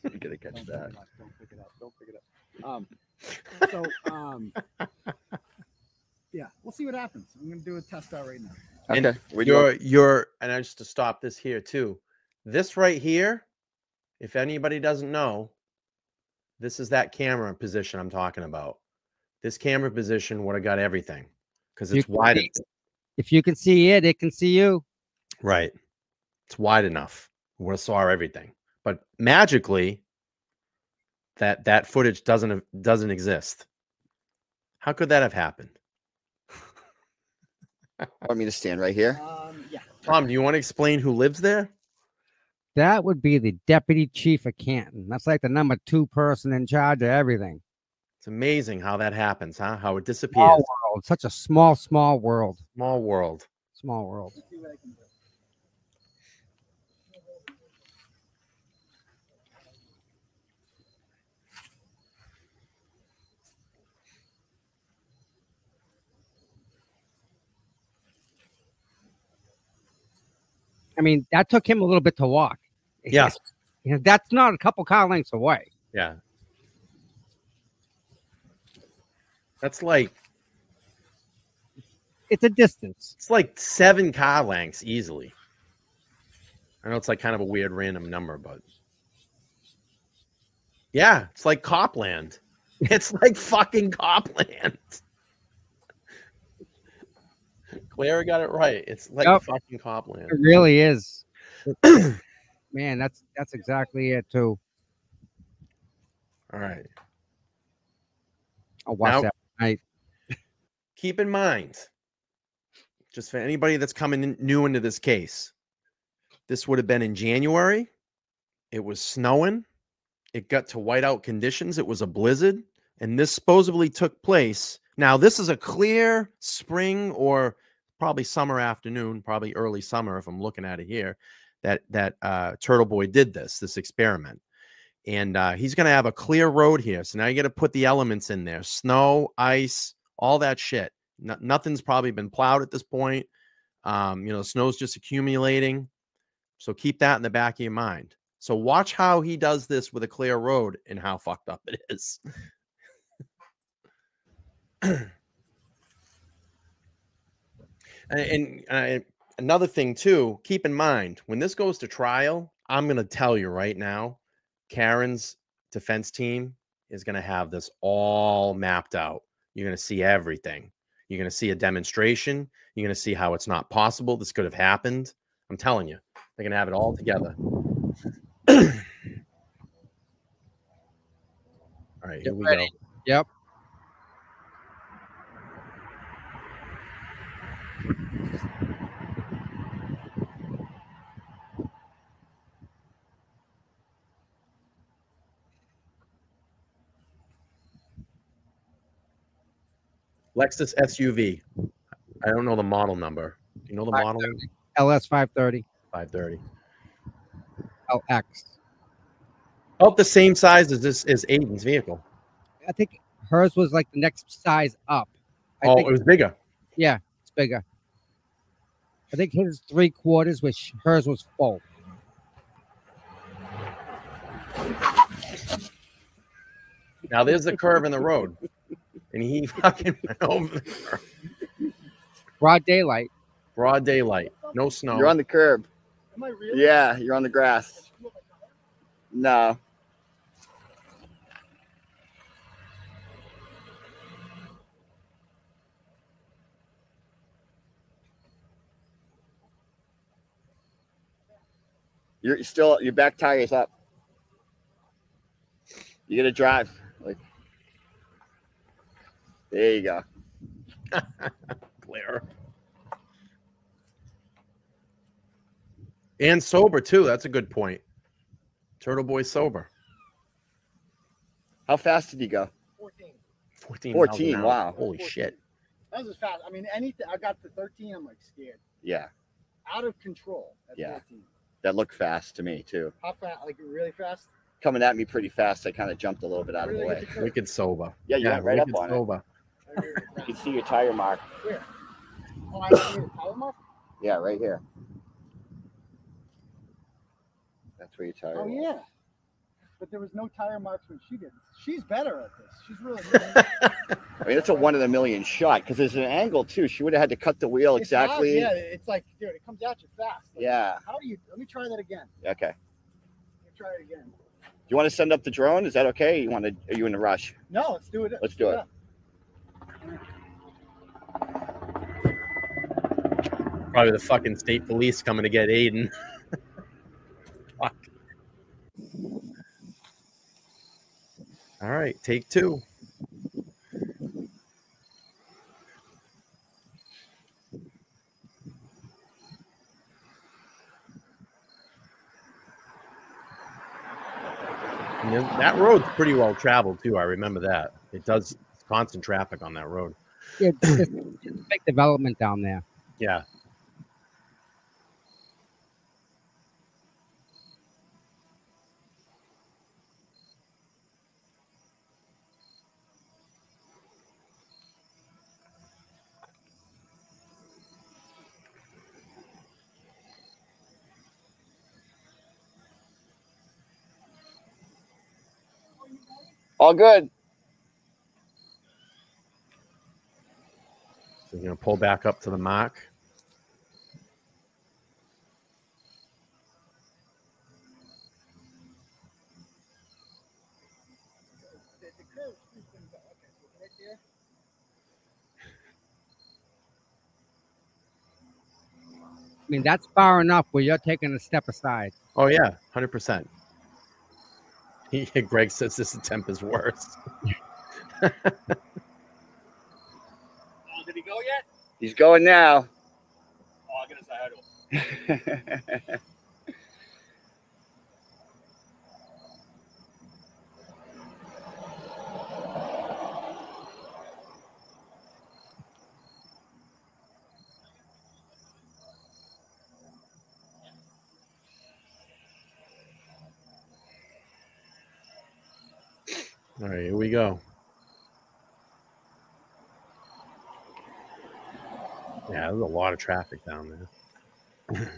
You're going to catch don't that. Pick up, don't pick it up. Don't pick it up. Um, so, um, yeah, we'll see what happens. I'm going to do a test out right now. And okay. you're, you're, and I just to stop this here too. This right here, if anybody doesn't know, this is that camera position I'm talking about. This camera position would have got everything because it's wide. See, if you can see it, it can see you. Right. It's wide enough. We would have saw everything. But magically, that that footage doesn't doesn't exist. How could that have happened? Want me to stand right here? Um, yeah. Tom, do you want to explain who lives there? That would be the deputy chief of Canton. That's like the number two person in charge of everything. It's amazing how that happens, huh? How it disappears. Small world. Such a small, small world. Small world. Small world. I mean, that took him a little bit to walk. Yeah. You know, that's not a couple car lengths away. Yeah. That's like. It's a distance. It's like seven car lengths easily. I know it's like kind of a weird random number, but. Yeah, it's like Copland. It's like fucking Copland. Clara got it right. It's like yep. fucking Copland. It really is. Man, that's that's exactly it too. All right. I'll watch now, that tonight. Keep in mind, just for anybody that's coming in, new into this case, this would have been in January. It was snowing. It got to whiteout conditions. It was a blizzard, and this supposedly took place. Now, this is a clear spring or probably summer afternoon, probably early summer, if I'm looking at it here, that that uh, Turtle Boy did this, this experiment. And uh, he's going to have a clear road here. So now you got to put the elements in there, snow, ice, all that shit. No, nothing's probably been plowed at this point. Um, you know, snow's just accumulating. So keep that in the back of your mind. So watch how he does this with a clear road and how fucked up it is. And, and, and another thing too, keep in mind when this goes to trial, I'm going to tell you right now, Karen's defense team is going to have this all mapped out. You're going to see everything. You're going to see a demonstration. You're going to see how it's not possible. This could have happened. I'm telling you, they're going to have it all together. All right, here Get we ready. go. Yep. Lexus S U V. I don't know the model number. Do you know the model? L S five thirty. five thirty. L X. Oh, the same size as this is Aiden's vehicle. I think hers was like the next size up. I oh, think, it was bigger. Yeah, it's bigger. I think his three quarters, which hers was full. Now there's the curve in the road. And he fucking went over the curb. Broad daylight. Broad daylight. No snow. You're on the curb. Am I really? Yeah, you're on the grass. No. You're still, your back tire is up. You're going to drive. Like, there you go. Glare. And sober, too. That's a good point. Turtle Boy sober. How fast did he go? fourteen. fourteen. fourteen. Wow. Holy fourteen. Shit. That was fast. I mean, anything. I got to thirteen. I'm like scared. Yeah. Out of control at yeah. fourteen. That looked fast to me, too. How fast? Like really fast? coming at me pretty fast. I kind of jumped a little bit out of the way. Wicked sober. Yeah, you yeah, went right up on sober. It. You can see your tire mark. Where? Oh, I see your tire mark? Yeah, right here. That's where your tire Oh, was. Yeah. But there was no tire marks when she did. She's better at this. She's really good. I mean, that's a one in a million shot because there's an angle, too. She would have had to cut the wheel it's exactly. Odd, yeah, it's like, dude, it comes at you fast. Like, yeah. How do you, let me try that again. Okay. Let me try it again. Do you want to send up the drone? Is that okay? You want to? Are you in a rush? No, let's do it. Let's, let's do, do it. it. Probably the fucking state police coming to get Aiden. Fuck. All right, take two. That road's pretty well traveled too. I remember that. It does it's constant traffic on that road. Yeah, it's a big development down there. Yeah. All good. So you're going to pull back up to the mark. I mean, that's far enough where you're taking a step aside. Oh, yeah, one hundred percent. Greg says this attempt is worse. Oh, did he go yet? He's going now. Oh, goodness, I heard him. All right, here we go. Yeah, there's a lot of traffic down there.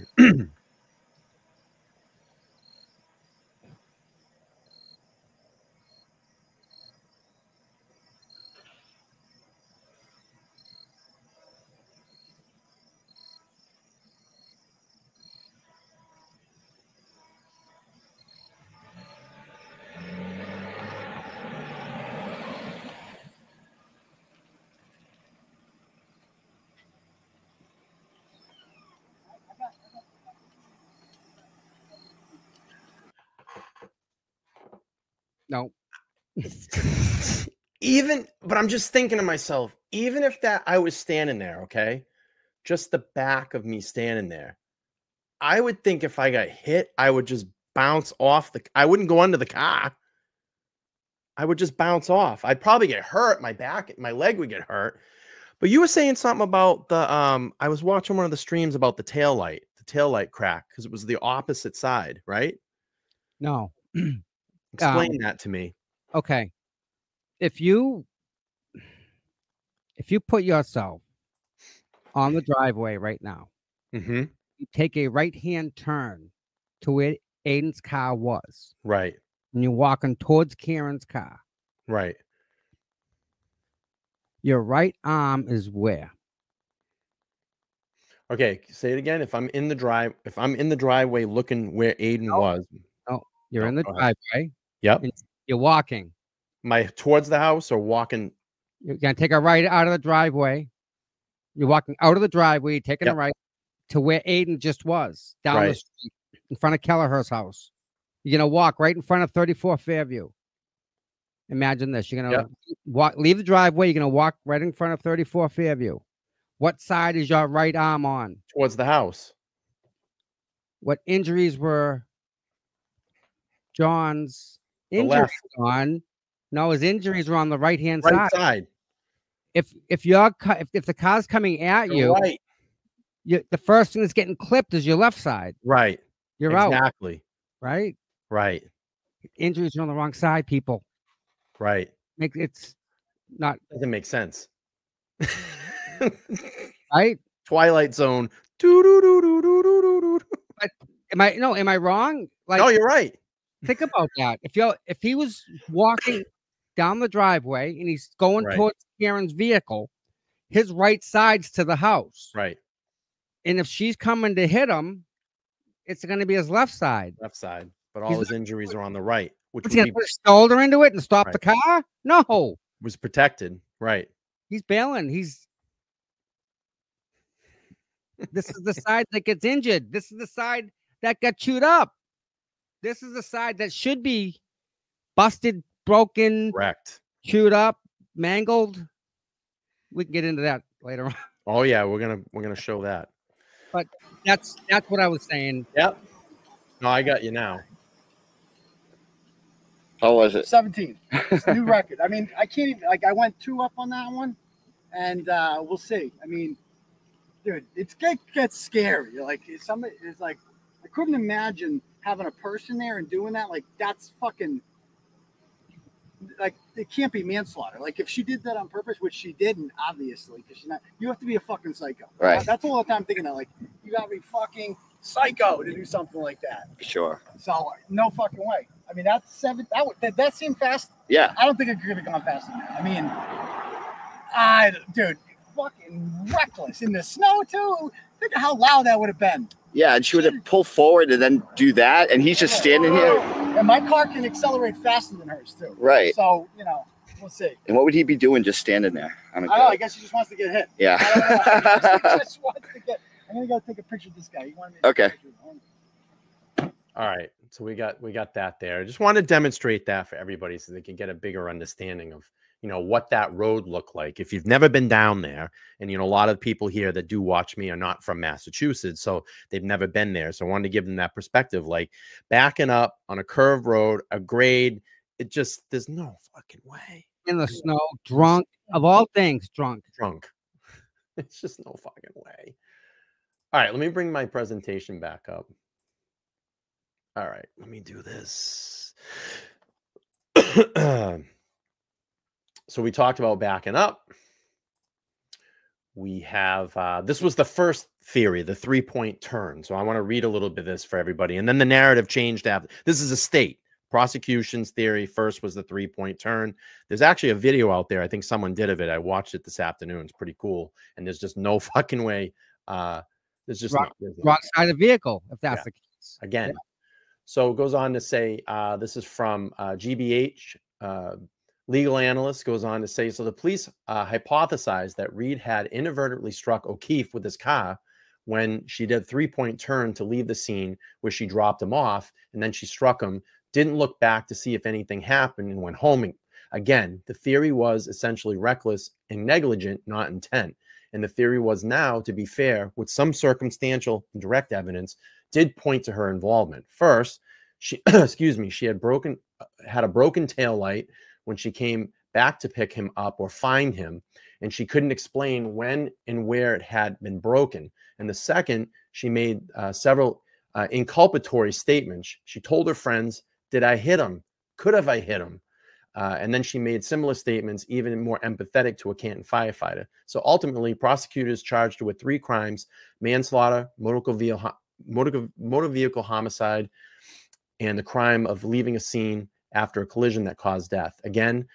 No. Even, but I'm just thinking to myself, even if that I was standing there, okay, just the back of me standing there, I would think if I got hit, I would just bounce off the, I wouldn't go under the car. I would just bounce off. I'd probably get hurt. My back, my leg would get hurt. But you were saying something about the, um, I was watching one of the streams about the taillight, the taillight crack, because it was the opposite side, right? No. Explain um, that to me. Okay. If you if you put yourself on the driveway right now, mm-hmm. you take a right-hand turn to where Aiden's car was. Right. And you're walking towards Karen's car. Right. Your right arm is where? Okay, say it again. If I'm in the drive, if I'm in the driveway looking where Aiden oh, was. Oh, you're oh, in the driveway. Yep. You're walking. Am I towards the house or walking? You're going to take a right out of the driveway. You're walking out of the driveway, taking yep. a right to where Aiden just was, down right. the street, in front of Kelleher's house. You're going to walk right in front of thirty-four Fairview. Imagine this. You're going to yep. walk, leave the driveway. You're going to walk right in front of thirty-four Fairview. What side is your right arm on? Towards the house. What injuries were John's? Injuries on no, his injuries were on the right hand right side. side. If if you're if, if the car's coming at you're you, right. you, the first thing that's getting clipped is your left side. Right, you're exactly. out. Exactly. Right. Right. Injuries are on the wrong side, people. Right. Make it's not doesn't make sense. Right? Twilight Zone. Do, do, do, do, do, do, do. But am I no, am I wrong? Like, no, you're right. Think about that. If you if he was walking down the driveway and he's going right. towards Karen's vehicle, his right side's to the house. Right. And if she's coming to hit him, it's going to be his left side. Left side. But all he's his injuries are on the right. Which was he going to put his shoulder into it and stop right. the car? No. Was protected. Right. He's bailing. He's. This is the side that gets injured. This is the side that got chewed up. This is the side that should be busted, broken, wrecked, chewed up, mangled. We can get into that later on. Oh yeah, we're gonna we're gonna show that. But that's that's what I was saying. Yep. No, I got you now. How was it? seventeen. It's a new record. I mean, I can't even like I went two up on that one, and uh, we'll see. I mean, dude, it gets scary. Like somebody is like, I couldn't imagine having a person there and doing that. Like that's fucking. Like it can't be manslaughter. Like if she did that on purpose, which she didn't, obviously, because she's not. You have to be a fucking psycho. Right. That's all the time thinking that. Like you gotta be fucking psycho to do something like that. Sure. So no fucking way. I mean, that's seven. That did that seem fast? Yeah. I don't think it could have gone faster. I mean, I dude, fucking reckless in the snow too. Think of how loud that would have been. Yeah, and she would have pulled forward and then do that, and he's just standing here. And my car can accelerate faster than hers too. Right. So you know, we'll see. And what would he be doing just standing there? I don't know. I guess he just wants to get hit. Yeah. I don't know. He just, he just wants to get. I'm gonna go take a picture of this guy. You want me to okay. Take a picture? All right. So we got we got that there. I just want to demonstrate that for everybody so they can get a bigger understanding of you know what that road looked like. If you've never been down there, and you know a lot of people here that do watch me are not from Massachusetts, so they've never been there. So I wanted to give them that perspective, like backing up on a curved road, a grade. It just there's no fucking way in the snow, drunk of all things, drunk, drunk. It's just no fucking way. All right, let me bring my presentation back up. All right, let me do this. So we talked about backing up. We have, uh, this was the first theory, the three-point turn. So I want to read a little bit of this for everybody. And then the narrative changed after. This is a state. Prosecution's theory first was the three-point turn. There's actually a video out there. I think someone did of it. I watched it this afternoon. It's pretty cool. And there's just no fucking way. Uh, there's just rock, no, there's rock side of vehicle, if that's yeah. the case. Again. Yeah. So it goes on to say, uh, this is from uh, G B H, uh, legal analyst goes on to say, so the police uh, hypothesized that Reed had inadvertently struck O'Keefe with his car when she did three-point turn to leave the scene where she dropped him off, and then she struck him, didn't look back to see if anything happened, and went home. Again, the theory was essentially reckless and negligent, not intent. And the theory was now, to be fair, with some circumstantial and direct evidence, did point to her involvement. First, she, excuse me, she had broken, had a broken taillight when she came back to pick him up or find him, and she couldn't explain when and where it had been broken. And the second, she made uh, several uh, inculpatory statements. She told her friends, did I hit him? Could have I hit him? Uh, and then she made similar statements, even more empathetic to a Canton firefighter. So ultimately, prosecutors charged her with three crimes, manslaughter, motor vehicle, motor, motor vehicle homicide, and the crime of leaving a scene after a collision that caused death. Again,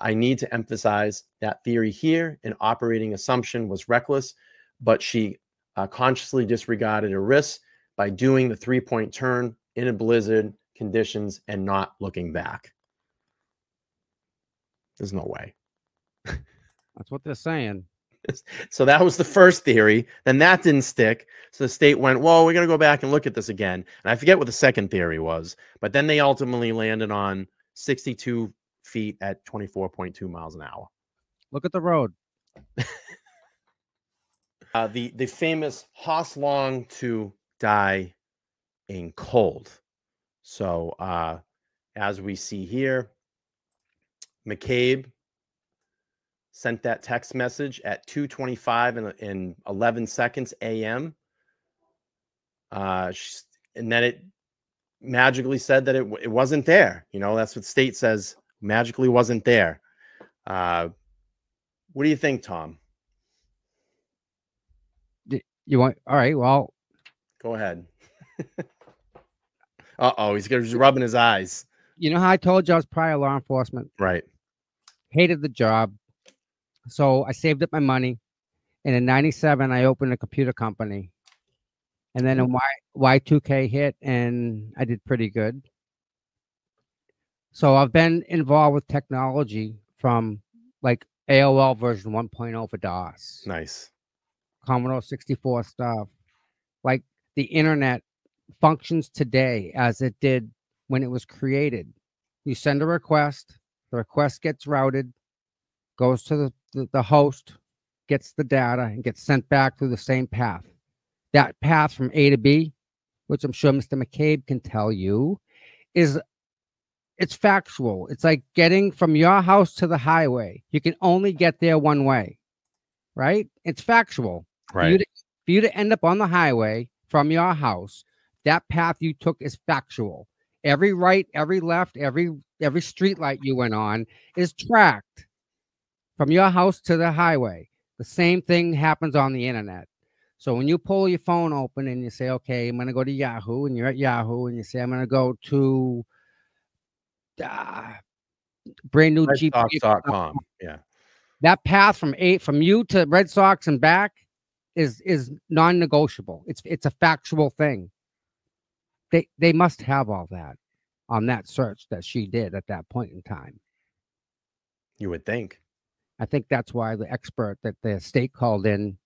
I need to emphasize that theory here. An operating assumption was reckless, but she uh, consciously disregarded her risk by doing the three-point turn in a blizzard conditions and not looking back. There's no way. That's what they're saying. So that was the first theory. Then that didn't stick. So the state went, well, we're going to go back and look at this again. And I forget what the second theory was. But then they ultimately landed on sixty-two feet at twenty-four point two miles an hour. Look at the road. uh, the, the famous Haas long to die in cold. So uh, as we see here, McCabe sent that text message at two twenty-five and eleven seconds a m Uh, and then it magically said that it, it wasn't there. You know, that's what state says, magically wasn't there. Uh, what do you think, Tom? You want, all right, well, go ahead. Uh-oh, he's just rubbing his eyes. You know how I told you I was prior law enforcement? Right. Hated the job. So I saved up my money. And in ninety-seven, I opened a computer company. And then mm-hmm. Y, Y2K hit, and I did pretty good. So I've been involved with technology from like A O L version one point oh for DOS. Nice. Commodore sixty-four stuff. Like the internet functions today as it did when it was created. You send a request, the request gets routed, goes to the, the, the host, gets the data, and gets sent back through the same path. That path from A to B, which I'm sure Mister McCabe can tell you, is it's factual. It's like getting from your house to the highway. You can only get there one way, right? It's factual. Right. For you to, for you to end up on the highway from your house, that path you took is factual. Every right, every left, every every street light you went on is tracked from your house to the highway. The same thing happens on the internet. So when you pull your phone open and you say, okay, I'm going to go to Yahoo, and you're at Yahoo, and you say, I'm going to go to uh, brand new G P S dot com. Yeah. That path from eight from you to Red Sox and back is is non-negotiable. It's it's a factual thing. They they must have all that on that search that she did at that point in time. You would think. I think that's why the expert that the state called in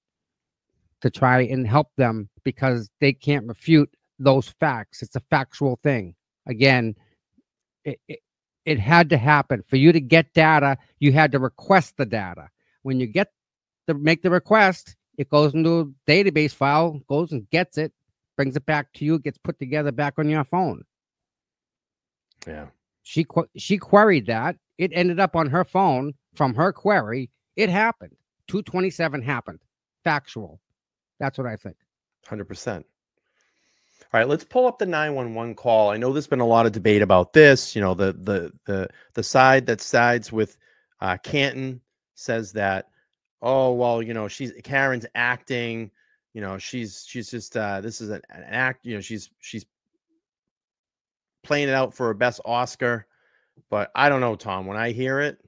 to try and help them, because they can't refute those facts. It's a factual thing. Again, it, it, it had to happen. For you to get data, you had to request the data. When you get to make the request, it goes into a database file, goes and gets it, brings it back to you, gets put together back on your phone. Yeah. She, she queried that. It ended up on her phone from her query. It happened. two twenty-seven happened. Factual. That's what I think. one hundred percent. All right, let's pull up the nine one one call. I know there's been a lot of debate about this. You know, the the the the side that sides with uh, Canton says that, oh well, you know, she's Karen's acting. You know, she's she's just uh, this is an, an act. You know, she's she's playing it out for her best Oscar. But I don't know, Tom. When I hear it,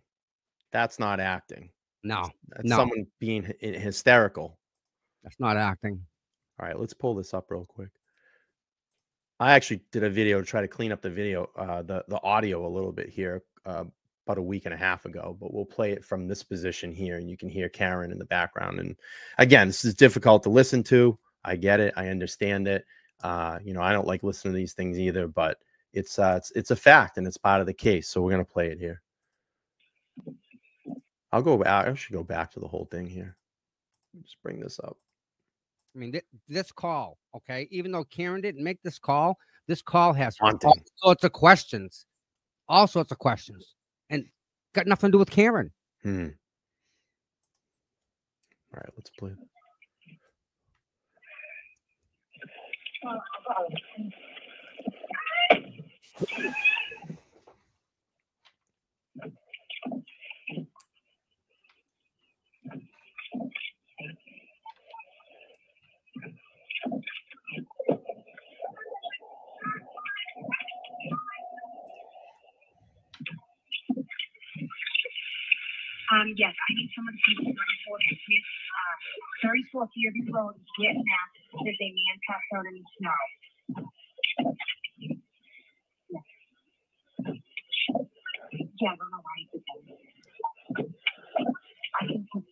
that's not acting. No, that's no. Someone being hy hysterical. That's not acting. All right, let's pull this up real quick. I actually did a video to try to clean up the video, uh, the the audio a little bit here uh, about a week and a half ago. But we'll play it from this position here, and you can hear Karen in the background. And again, this is difficult to listen to. I get it. I understand it. Uh, you know, I don't like listening to these things either, but it's uh, it's it's a fact, and it's part of the case. So we're gonna play it here. I'll go back. I should go back to the whole thing here. Just bring this up. I mean, th this call, okay, even though Karen didn't make this call, this call has all sorts of questions, all sorts of questions, and got nothing to do with Karen. Hmm. All right, let's play. Um, yes, I need someone to see thirty-fourth Yearby Road, Vietnam. There's a man passed out in the snow. Yeah, I don't know why he did that. I think he's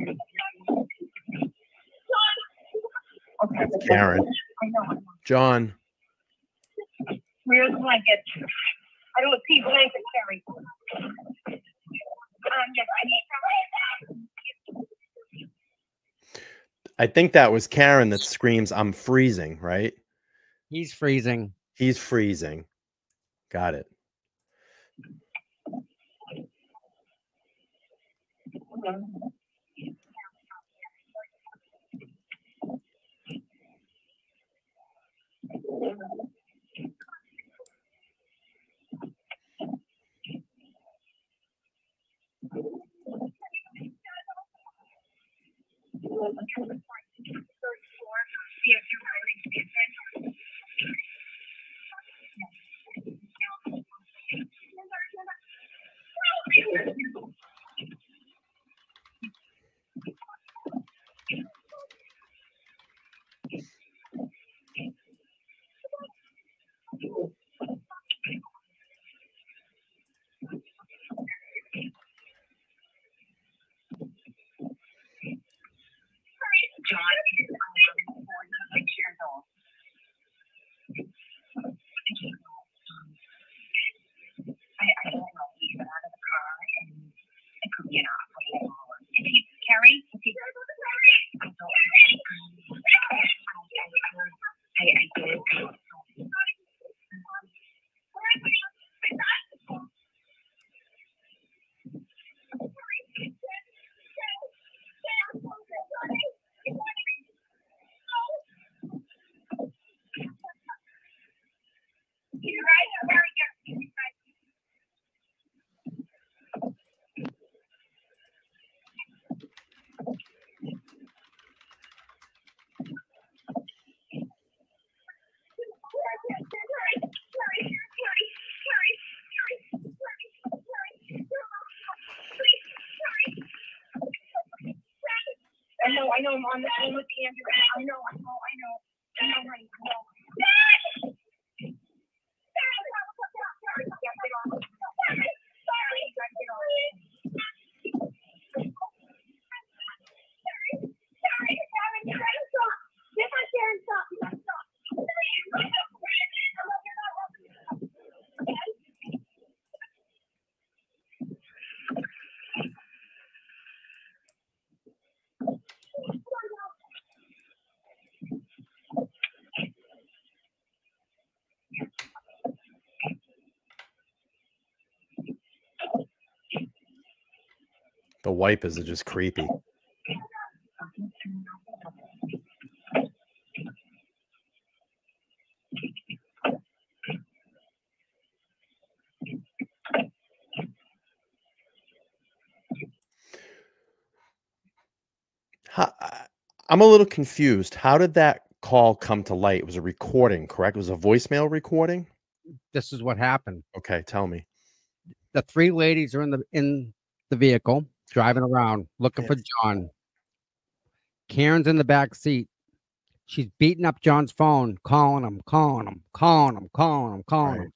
dead. Okay. Karen. I know. John. Where do I get to? I don't see blanket, Terry. I think that was Karen that screams, I'm freezing, right? He's freezing. He's freezing. Got it. I know I'm on the phone with the ambulance. I know, I know, I know. I know, I know. The wipers are just creepy. I'm a little confused. How did that call come to light? It was a recording, correct? It was a voicemail recording? This is what happened. Okay, tell me. The three ladies are in the in the vehicle. Driving around looking for John. Karen's in the back seat. She's beating up John's phone, calling him, calling him, calling him, calling him, calling right. him.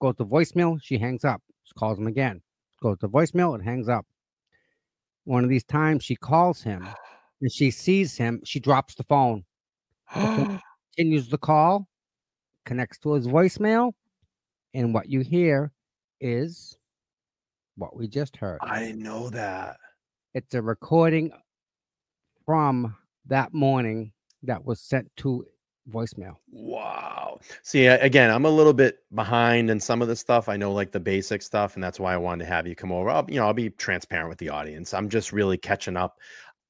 Goes to voicemail, she hangs up. She calls him again. Goes to voicemail, it hangs up. One of these times she calls him and she sees him. She drops the phone. Continues the call, connects to his voicemail, and what you hear is what we just heard. I know that. It's a recording from that morning that was sent to voicemail. Wow. See, again, I'm a little bit behind in some of the stuff. I know like the basic stuff, and that's why I wanted to have you come over. I'll, you know, I'll be transparent with the audience. I'm just really catching up.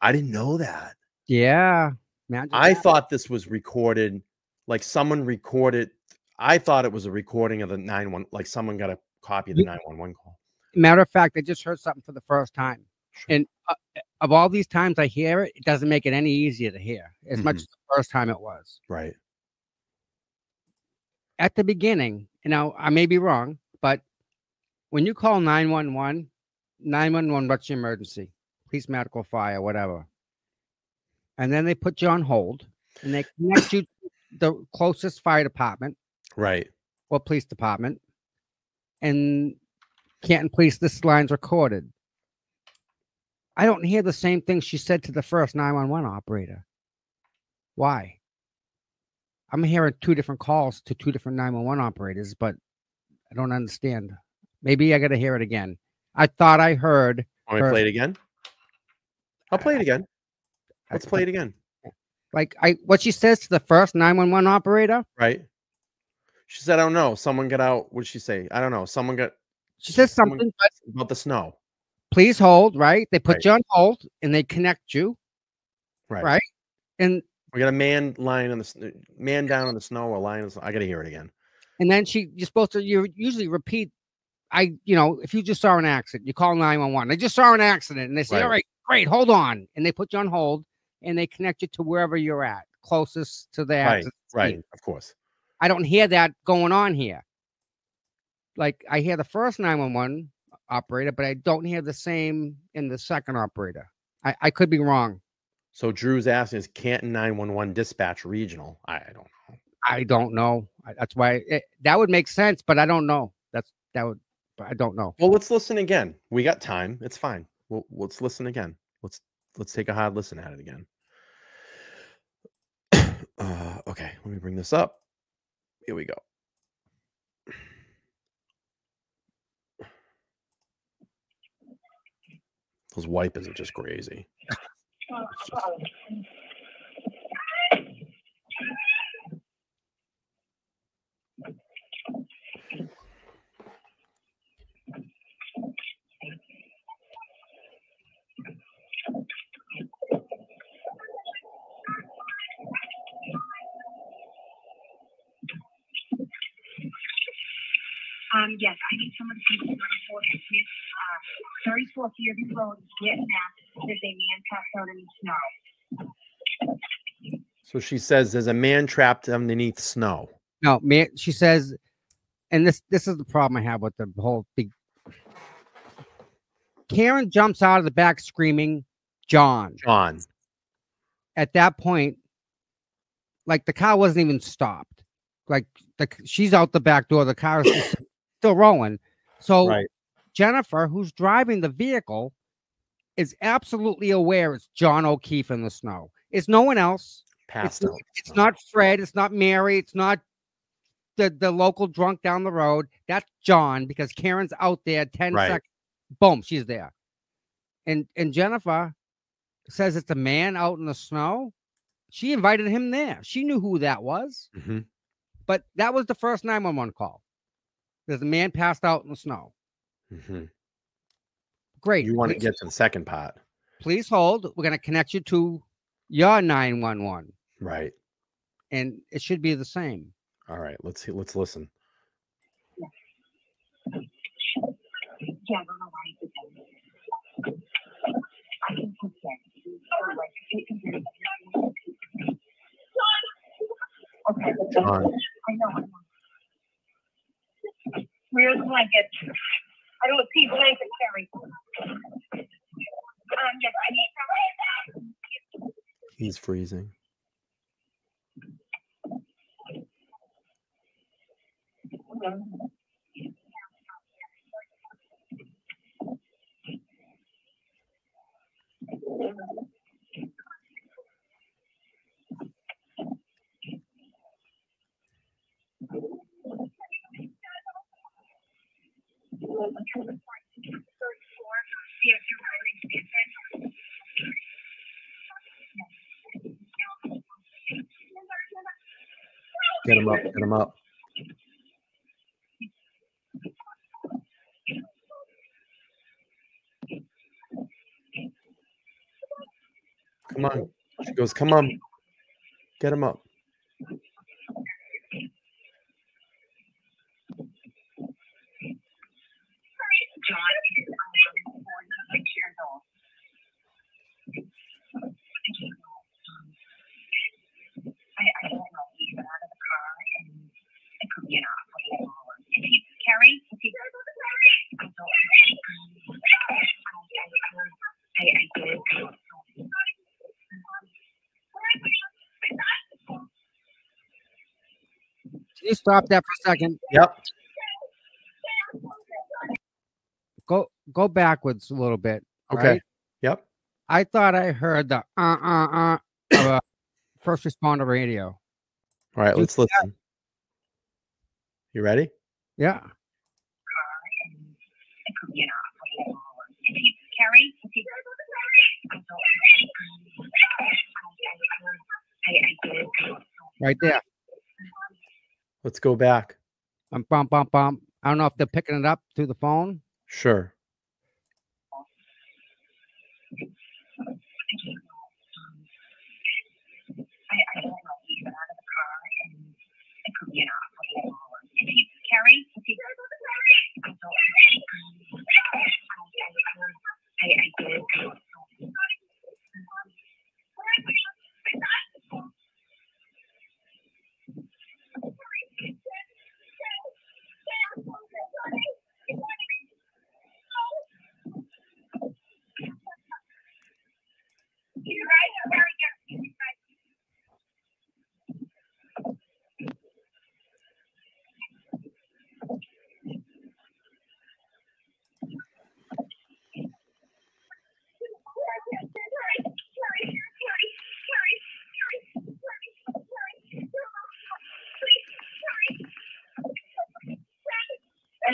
I didn't know that. Yeah. I that. thought this was recorded, like someone recorded. I thought it was a recording of the nine one one, like someone got a copy of the nine one one call. Matter of fact, I just heard something for the first time. Sure. And uh, of all these times I hear it, it doesn't make it any easier to hear as mm-hmm. much as the first time it was. Right. At the beginning, you know, I may be wrong, but when you call nine one one, nine one one, what's your emergency? Police, medical, fire, whatever. And then they put you on hold and they connect you to the closest fire department. Right. Or police department. And Canton Police, this line's recorded. I don't hear the same thing she said to the first nine one one operator. Why? I'm hearing two different calls to two different nine one one operators, but I don't understand. Maybe I got to hear it again. I thought I heard. Want me to play it again? I'll play it again. Let's play it again. Like I, what she says to the first nine one one operator. Right. She said, I don't know. Someone got out. What did she say? I don't know. Someone got. She says something about the snow. Please hold, right? They put right. you on hold and they connect you, right? right? And We got a man lying on the man down on the snow. A lion. I got to hear it again. And then she, you're supposed to. You usually repeat. I, you know, if you just saw an accident, you call nine one one. I just saw an accident, and they say, right. "All right, great, hold on," and they put you on hold, and they connect you to wherever you're at, closest to the accident. Right, right, of course. I don't hear that going on here. Like I hear the first nine one one operator, but I don't hear the same in the second operator. I, I could be wrong. So Drew's asking, is Canton nine one one dispatch regional? I, I don't know. I don't know. I, that's why it, that would make sense, but I don't know. That's that would. I don't know. Well, let's listen again. We got time. It's fine. We'll, let's listen again. Let's let's take a hard listen at it again. uh, okay, let me bring this up. Here we go. Those wipers are just crazy. Um, yes, I need someone to see thirty-fourth Yearby Road, get back. There's a man trapped underneath snow. So she says there's a man trapped underneath snow. No, man, she says, and this this is the problem I have with the whole thing. Karen jumps out of the back screaming, John. John. At that point, like the car wasn't even stopped. Like the, she's out the back door, the car is still rolling. So right. Jennifer, who's driving the vehicle, is absolutely aware it's John O'Keefe in the snow. It's no one else. Passed it's, it's not Fred. It's not Mary. It's not the, the local drunk down the road. That's John, because Karen's out there ten right. seconds. Boom, she's there. And and Jennifer says it's a man out in the snow. She invited him there. She knew who that was. Mm-hmm. But that was the first nine one one call. There's a man passed out in the snow. Mm-hmm. Great. You want please, to get to the second part. Please hold. We're going to connect you to your nine one one. Right. And it should be the same. All right. Let's see. Let's listen. Yeah. Yeah, I don't know why you did that. I can put that. Okay. John. I know. Where's the blanket? I don't see blanket, Terry. Um, yes, I need something. He's freezing. Get him up, get him up. Come on. She goes, come on. Get him up. Stop that for a second. Yep. Go go backwards a little bit. Okay. Right? Yep. I thought I heard the uh uh uh of a first responder radio. All right, let's listen. That? You ready? Yeah. Carrie. Right there. Let's go back. Um, bum, bum, bum. I don't know if they're picking it up through the phone. Sure. I, I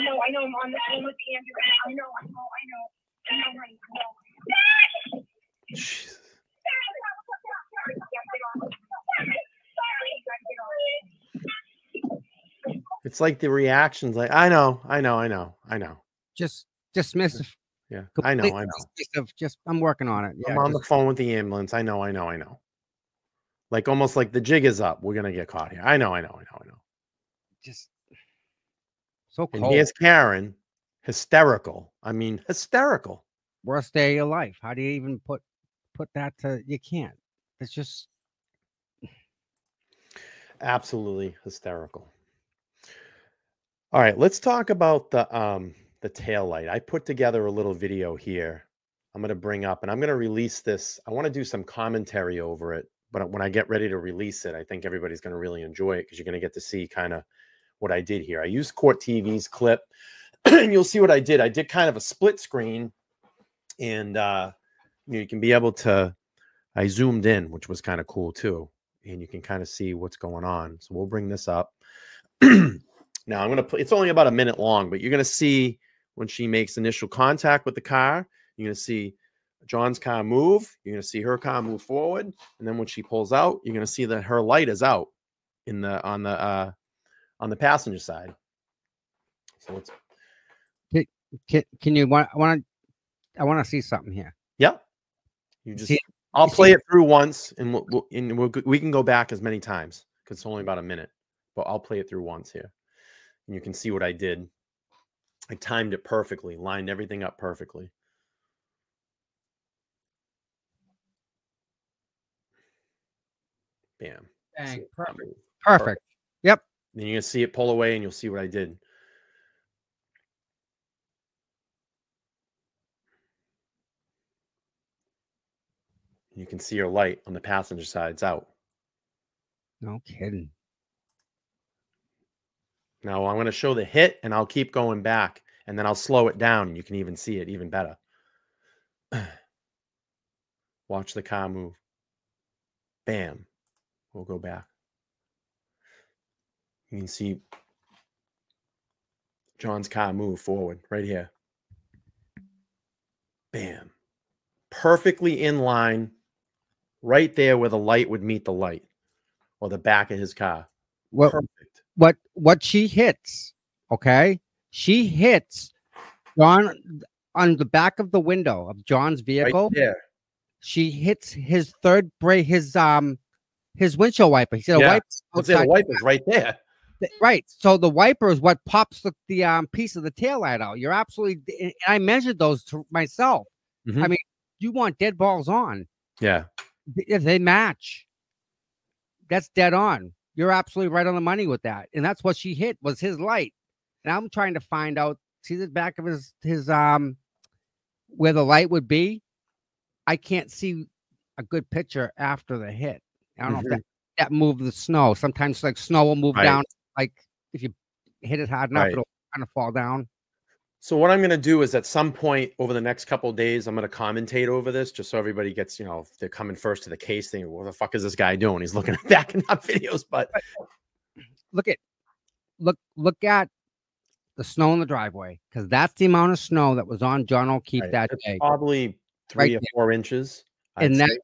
know, I know I'm on the phone with the ambulance. I know, I know, I know. I know where you go. It's like the reactions, like, I know, I know, I know, I know. Just dismissive. Yeah, I know, I know. Just, I'm working on it. Yeah, I'm on just, the phone with the ambulance. I know, I know, I know. Like, almost like the jig is up. We're going to get caught here. I know, I know, I know, I know. Just so cold. And here's Karen, hysterical. I mean, hysterical. Worst day of your life. How do you even put put that to, you can't. It's just. Absolutely hysterical. All right, let's talk about the um, the taillight. I put together a little video here I'm going to bring up, and I'm going to release this. I want to do some commentary over it, but when I get ready to release it, I think everybody's going to really enjoy it because you're going to get to see kind of what I did here. I used Court T V's clip, and you'll see what I did. I did kind of a split screen, and uh, you know, you can be able to – I zoomed in, which was kind of cool too, and you can kind of see what's going on. So we'll bring this up. Now, I'm going to put, it's only about a minute long, but you're going to see when she makes initial contact with the car, you're going to see John's car move. You're going to see her car move forward. And then when she pulls out, you're going to see that her light is out in the, on the, uh, on the passenger side. So it's, can, can, can you want, I want to, I want to see something here. Yeah. You just, see, I'll play see. it through once and we'll, we'll, and we'll, we can go back as many times because it's only about a minute, but I'll play it through once here. And you can see what I did. I timed it perfectly, lined everything up perfectly. Bam. Dang, perfect. perfect. Perfect. Yep. Then you're going to see it pull away and you'll see what I did. You can see your light on the passenger side's out. No kidding. Now I'm going to show the hit and I'll keep going back and then I'll slow it down. And you can even see it even better. Watch the car move. Bam. We'll go back. You can see John's car move forward right here. Bam. Perfectly in line right there where the light would meet the light or the back of his car. What? Perfect. What what she hits, okay? She hits John on the back of the window of John's vehicle. Yeah, right she hits his third brake, his um, his windshield wiper. He said yeah. a wiper. The wiper's right there. Right. So the wiper is what pops the, the um piece of the taillight out. You're absolutely. I measured those to myself. Mm-hmm. I mean, you want dead balls on. Yeah. If they match, that's dead on. You're absolutely right on the money with that. And that's what she hit was his light. And I'm trying to find out, see the back of his, his, um, where the light would be. I can't see a good picture after the hit. I don't mm-hmm. know if that, that moved the snow. Sometimes like snow will move right. down. Like if you hit it hard enough, right. it'll kind of fall down. So what I'm going to do is at some point over the next couple of days, I'm going to commentate over this just so everybody gets, you know, if they're coming first to the case thing. What the fuck is this guy doing? He's looking back and up videos, but look at, look, look at the snow in the driveway. Cause that's the amount of snow that was on John O'Keefe right. that that's day. Probably three right or four there. inches. I'd and that, say.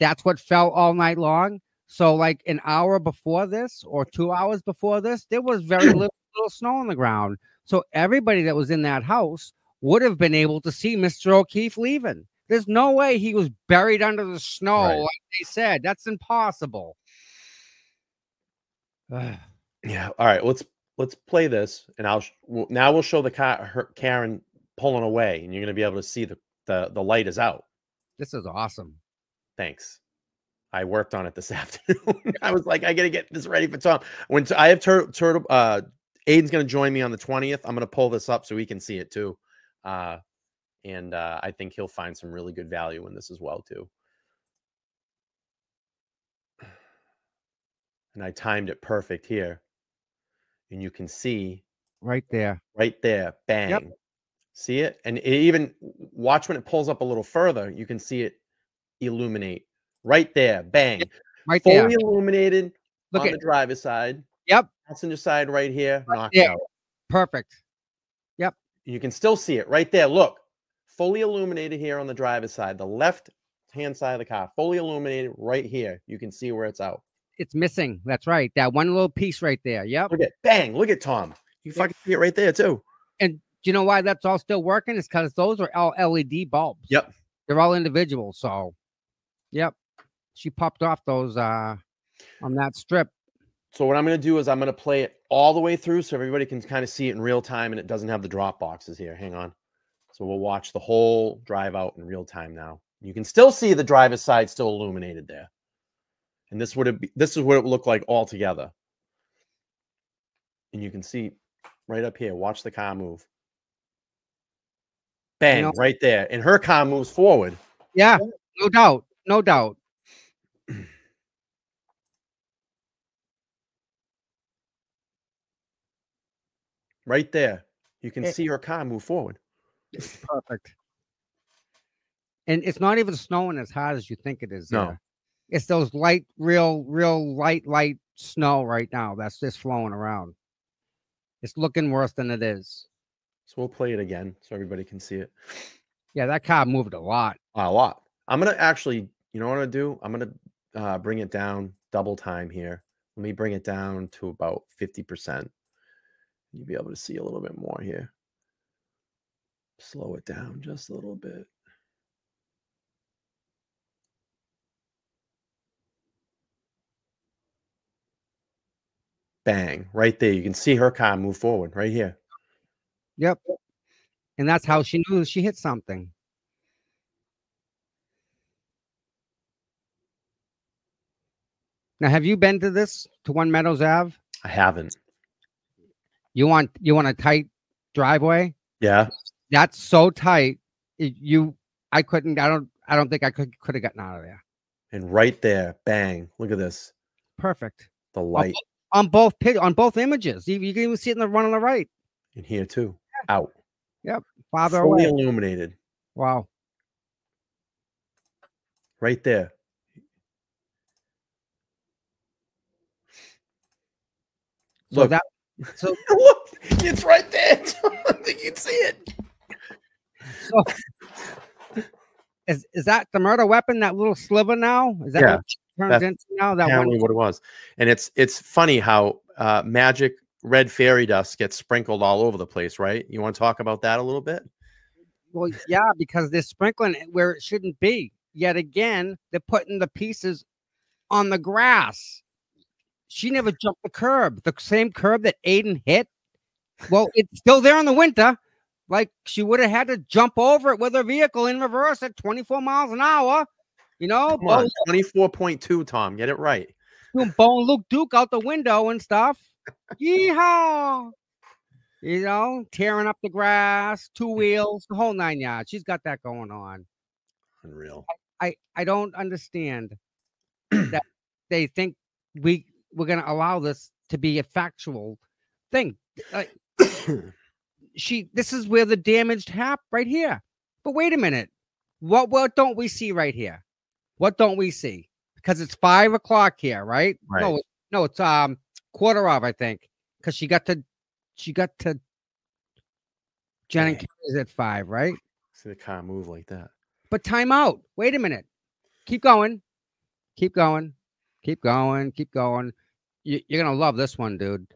that's what fell all night long. So like an hour before this or two hours before this, there was very little, little snow on the ground. So everybody that was in that house would have been able to see Mister O'Keefe leaving. There's no way he was buried under the snow, right. like they said. That's impossible. Yeah. All right. Let's let's play this, and I'll now we'll show the car, her, Karen pulling away, and you're going to be able to see the, the the light is out. This is awesome. Thanks. I worked on it this afternoon. I was like, I got to get this ready for Tom. When I have tur turtle. Uh, Aiden's going to join me on the twentieth. I'm going to pull this up so he can see it too. Uh, and uh, I think he'll find some really good value in this as well too. And I timed it perfect here. And you can see. Right there. Right there. Bang. Yep. See it? And it even watch when it pulls up a little further. You can see it illuminate. Right there. Bang. Yep. Right Fully there. Fully illuminated Look on at the driver's side. Yep. Passenger side right here. Knocked out. Perfect. You can still see it right there. Look, fully illuminated here on the driver's side, the left-hand side of the car, fully illuminated right here. You can see where it's out. It's missing. That's right. That one little piece right there. Yep. Look at bang. Look at Tom. You fucking see it right there too. And do you know why that's all still working? It's because those are all L E D bulbs. Yep. They're all individual. So, yep. She popped off those uh, on that strip. So what I'm going to do is I'm going to play it all the way through so everybody can kind of see it in real time and it doesn't have the drop boxes here. Hang on. So we'll watch the whole drive out in real time now. You can still see the driver's side still illuminated there. And this would be, this is what it would look like all together. And you can see right up here, watch the car move. Bang, you know, right there. And her car moves forward. Yeah, no doubt. No doubt. Right there. You can it, see her car move forward. It's perfect. And it's not even snowing as hard as you think it is. No. There. It's those light, real, real light, light snow right now that's just flowing around. It's looking worse than it is. So we'll play it again so everybody can see it. Yeah, that car moved a lot. A lot. I'm going to actually, you know what I'm going to do? I'm going to uh, bring it down double time here. Let me bring it down to about fifty percent. You'll be able to see a little bit more here. Slow it down just a little bit. Bang, right there. You can see her car move forward right here. Yep. And that's how she knew she hit something. Now, have you been to this, to One Meadows Avenue? I haven't. You want you want a tight driveway? Yeah. That's so tight. It, you, I couldn't. I don't. I don't think I could could have gotten out of there. And right there, bang! Look at this. Perfect. The light on both on both, on both images. You, you can even see it in the one on the right. And here too. Yeah. Out. Yep. Farther away. Fully illuminated. Wow. Right there. So look. That So look, it's right there. I think you'd see it. So, is is that the murder weapon? That little sliver now? Is that yeah, what it turns that's into now? That one. What it was, and it's it's funny how uh, magic red fairy dust gets sprinkled all over the place, right? You want to talk about that a little bit? Well, yeah, because they're sprinkling it where it shouldn't be. Yet again, they're putting the pieces on the grass. She never jumped the curb, the same curb that Aiden hit. Well, it's still there in the winter. Like, she would have had to jump over it with her vehicle in reverse at twenty-four miles an hour. You know, twenty-four point two, Tom. Get it right. Bone Luke Duke out the window and stuff. Yeehaw. You know, tearing up the grass, two wheels, the whole nine yards. She's got that going on. Unreal. I, I, I don't understand that they think we... we're going to allow this to be a factual thing. Like, she, this is where the damage happened right here. But wait a minute. What, what don't we see right here? What don't we see? Because it's five o'clock here, right? right? No, no, it's um quarter of, I think. Cause she got to, she got to Jen and Kelly's at five, right? See the car move like that. But time out. Wait a minute. Keep going. Keep going. Keep going. Keep going. You're going to love this one, dude.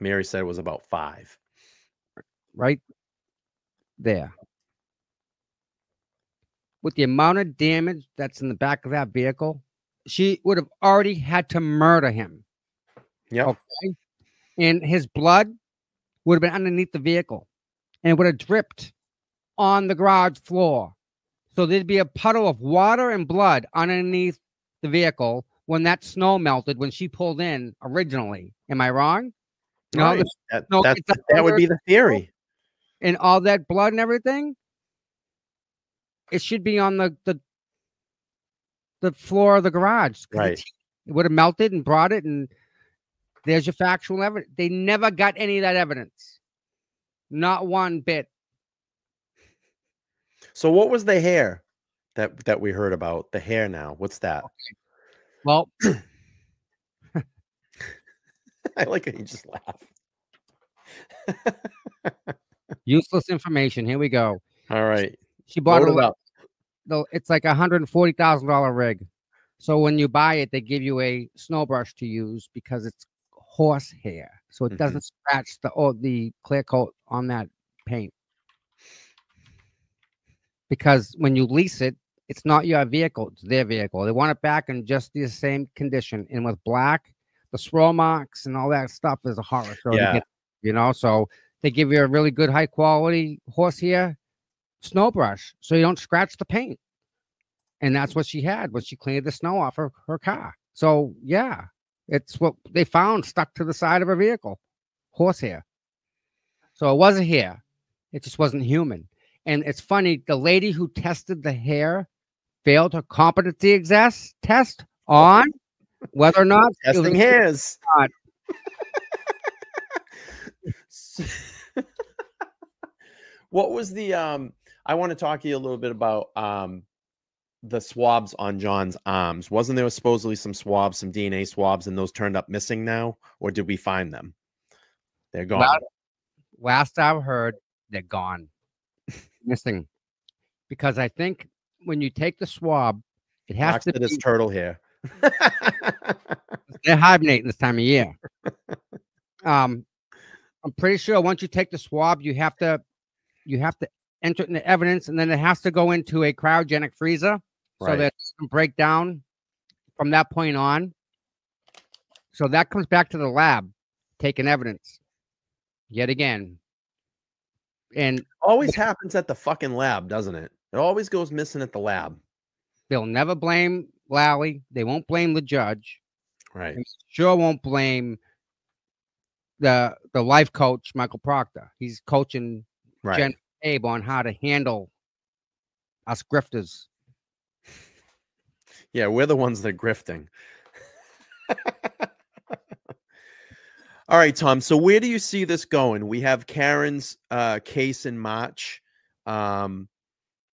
Mary said it was about five. Right there. With the amount of damage that's in the back of that vehicle, she would have already had to murder him. Yeah. Okay? And his blood would have been underneath the vehicle. And it would have dripped on the garage floor. So there'd be a puddle of water and blood underneath the vehicle when that snow melted, when she pulled in originally. Am I wrong? No, right. that, no that, that would be the theory. And all that blood and everything, it should be on the, the, the floor of the garage. Right. It would have melted and brought it, and there's your factual evidence. They never got any of that evidence. Not one bit. So what was the hair that that we heard about? The hair now. What's that? Okay. Well, I like how you just laugh. Useless information. Here we go. All right. She, she bought it up. No, it's like a hundred and forty thousand dollar rig. So when you buy it, they give you a snow brush to use because it's horse hair, so it mm-hmm. doesn't scratch the or the clear coat on that paint. Because when you lease it, it's not your vehicle; it's their vehicle. They want it back in just the same condition. And with black, the swirl marks and all that stuff is a horror show. Yeah. Get, you know, so they give you a really good, high quality horse hair snow brush, so you don't scratch the paint. And that's what she had when she cleaned the snow off her, her car. So yeah, it's what they found stuck to the side of her vehicle, horsehair. So it wasn't hair; it just wasn't human. And it's funny, the lady who tested the hair failed her competency exas test on whether or not testing hairs. Or not. What was the? Um, I want to talk to you a little bit about. Um, the swabs on John's arms. Wasn't there supposedly some swabs, some D N A swabs, and those turned up missing now? Or did we find them? They're gone. Last, last I've heard, they're gone. Missing. Because I think when you take the swab, it has Talks to, to this be... this turtle hair. They're hibernating this time of year. Um, I'm pretty sure once you take the swab, you have to, you have to enter it into evidence, and then it has to go into a cryogenic freezer. Right. So that it can break down from that point on. So that comes back to the lab, taking evidence yet again. And always happens at the fucking lab, doesn't it? It always goes missing at the lab. They'll never blame Lally. They won't blame the judge. Right. They sure won't blame the the life coach, Michael Proctor. He's coaching right. Jen Abe on how to handle us grifters. Yeah, we're the ones that are grifting. All right, Tom. So where do you see this going? We have Karen's uh, case in March. Um,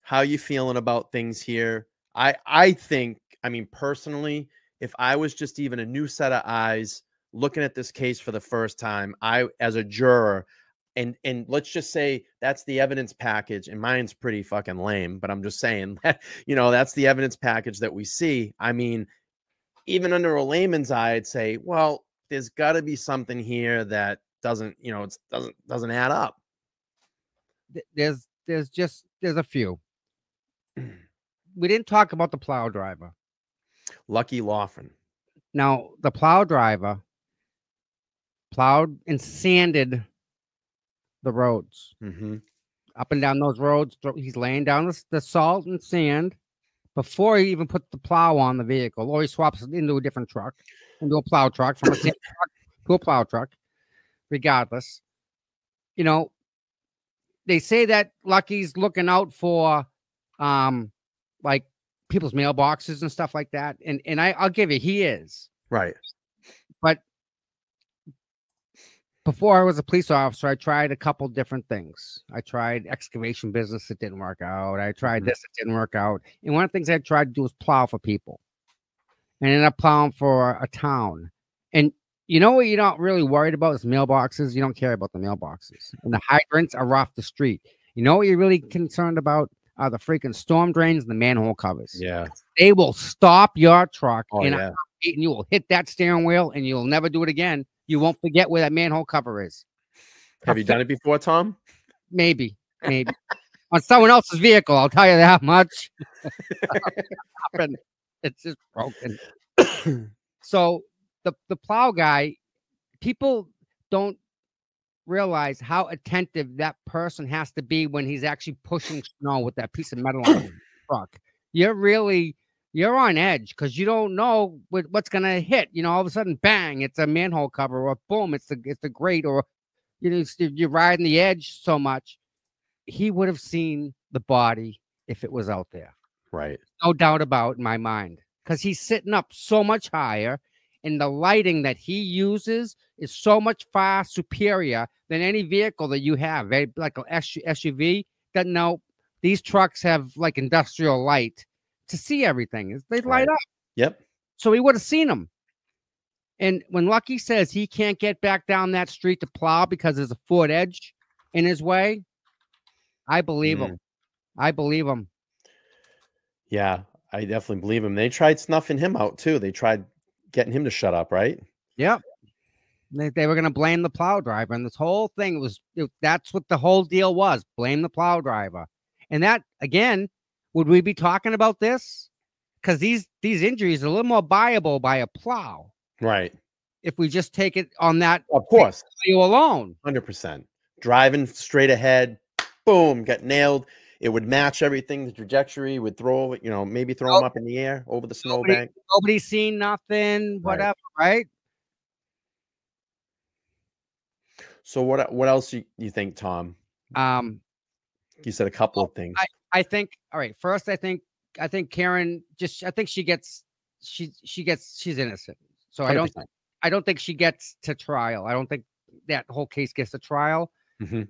how are you feeling about things here? I I think, I mean, personally, if I was just even a new set of eyes looking at this case for the first time, I, as a juror, And and let's just say that's the evidence package, and mine's pretty fucking lame, but I'm just saying that, you know, that's the evidence package that we see. I mean, even under a layman's eye, I'd say, well, there's got to be something here that doesn't, you know, it doesn't doesn't add up. There's there's just there's a few. We didn't talk about the plow driver, Lucky Loughran. Now the plow driver plowed and sanded the roads, mm-hmm. up and down those roads. He's laying down the, the salt and sand before he even puts the plow on the vehicle, or he swaps it into a different truck, into a plow truck, from a sand truck to a plow truck. Regardless, you know, they say that Lucky's looking out for, um, like people's mailboxes and stuff like that. And and I I'll give you, he is right, but. Before I was a police officer, I tried a couple different things. I tried excavation business. It didn't work out. I tried this. It didn't work out. And one of the things I tried to do was plow for people. And I ended up plowing for a town. And you know what you're not really worried about is mailboxes. You don't care about the mailboxes. And the hydrants are off the street. You know what you're really concerned about are the freaking storm drains and the manhole covers. Yeah. They will stop your truck, oh, and, yeah. and you will hit that steering wheel, and you'll never do it again. You won't forget where that manhole cover is. Have you done it before, Tom? Maybe, maybe. On someone else's vehicle, I'll tell you that much. It's just broken. So the, the plow guy, people don't realize how attentive that person has to be when he's actually pushing snow with that piece of metal on the truck. You're really... You're on edge because you don't know what, what's gonna hit. You know, all of a sudden, bang! It's a manhole cover, or boom! It's the it's the grate, or you know, you're riding the edge so much. He would have seen the body if it was out there, right? No doubt about in my mind, because he's sitting up so much higher, and the lighting that he uses is so much far superior than any vehicle that you have, right? Like an S U V. That no, these trucks have like industrial light. To see everything, they light right. up. Yep. So he would have seen him. And when Lucky says he can't get back down that street to plow because there's a foot edge in his way, I believe mm. him. I believe him. Yeah, I definitely believe him. They tried snuffing him out, too. They tried getting him to shut up, right? Yep. They, they were going to blame the plow driver. And this whole thing was, it, that's what the whole deal was. Blame the plow driver. And that, again, would we be talking about this? Because these, these injuries are a little more viable by a plow. Right. If we just take it on that. Of course. You alone. one hundred percent. Driving straight ahead. Boom. Got nailed. It would match everything. The trajectory would throw, you know, maybe throw them up in the air over the snowbank. Nobody's seen nothing, whatever, right? right? So what what else you, you think, Tom? Um, you said a couple of things. I, I think, all right, first, I think I think Karen just I think she gets she she gets she's innocent. So one hundred percent. I don't I don't think she gets to trial. I don't think that whole case gets to trial. Mm-hmm.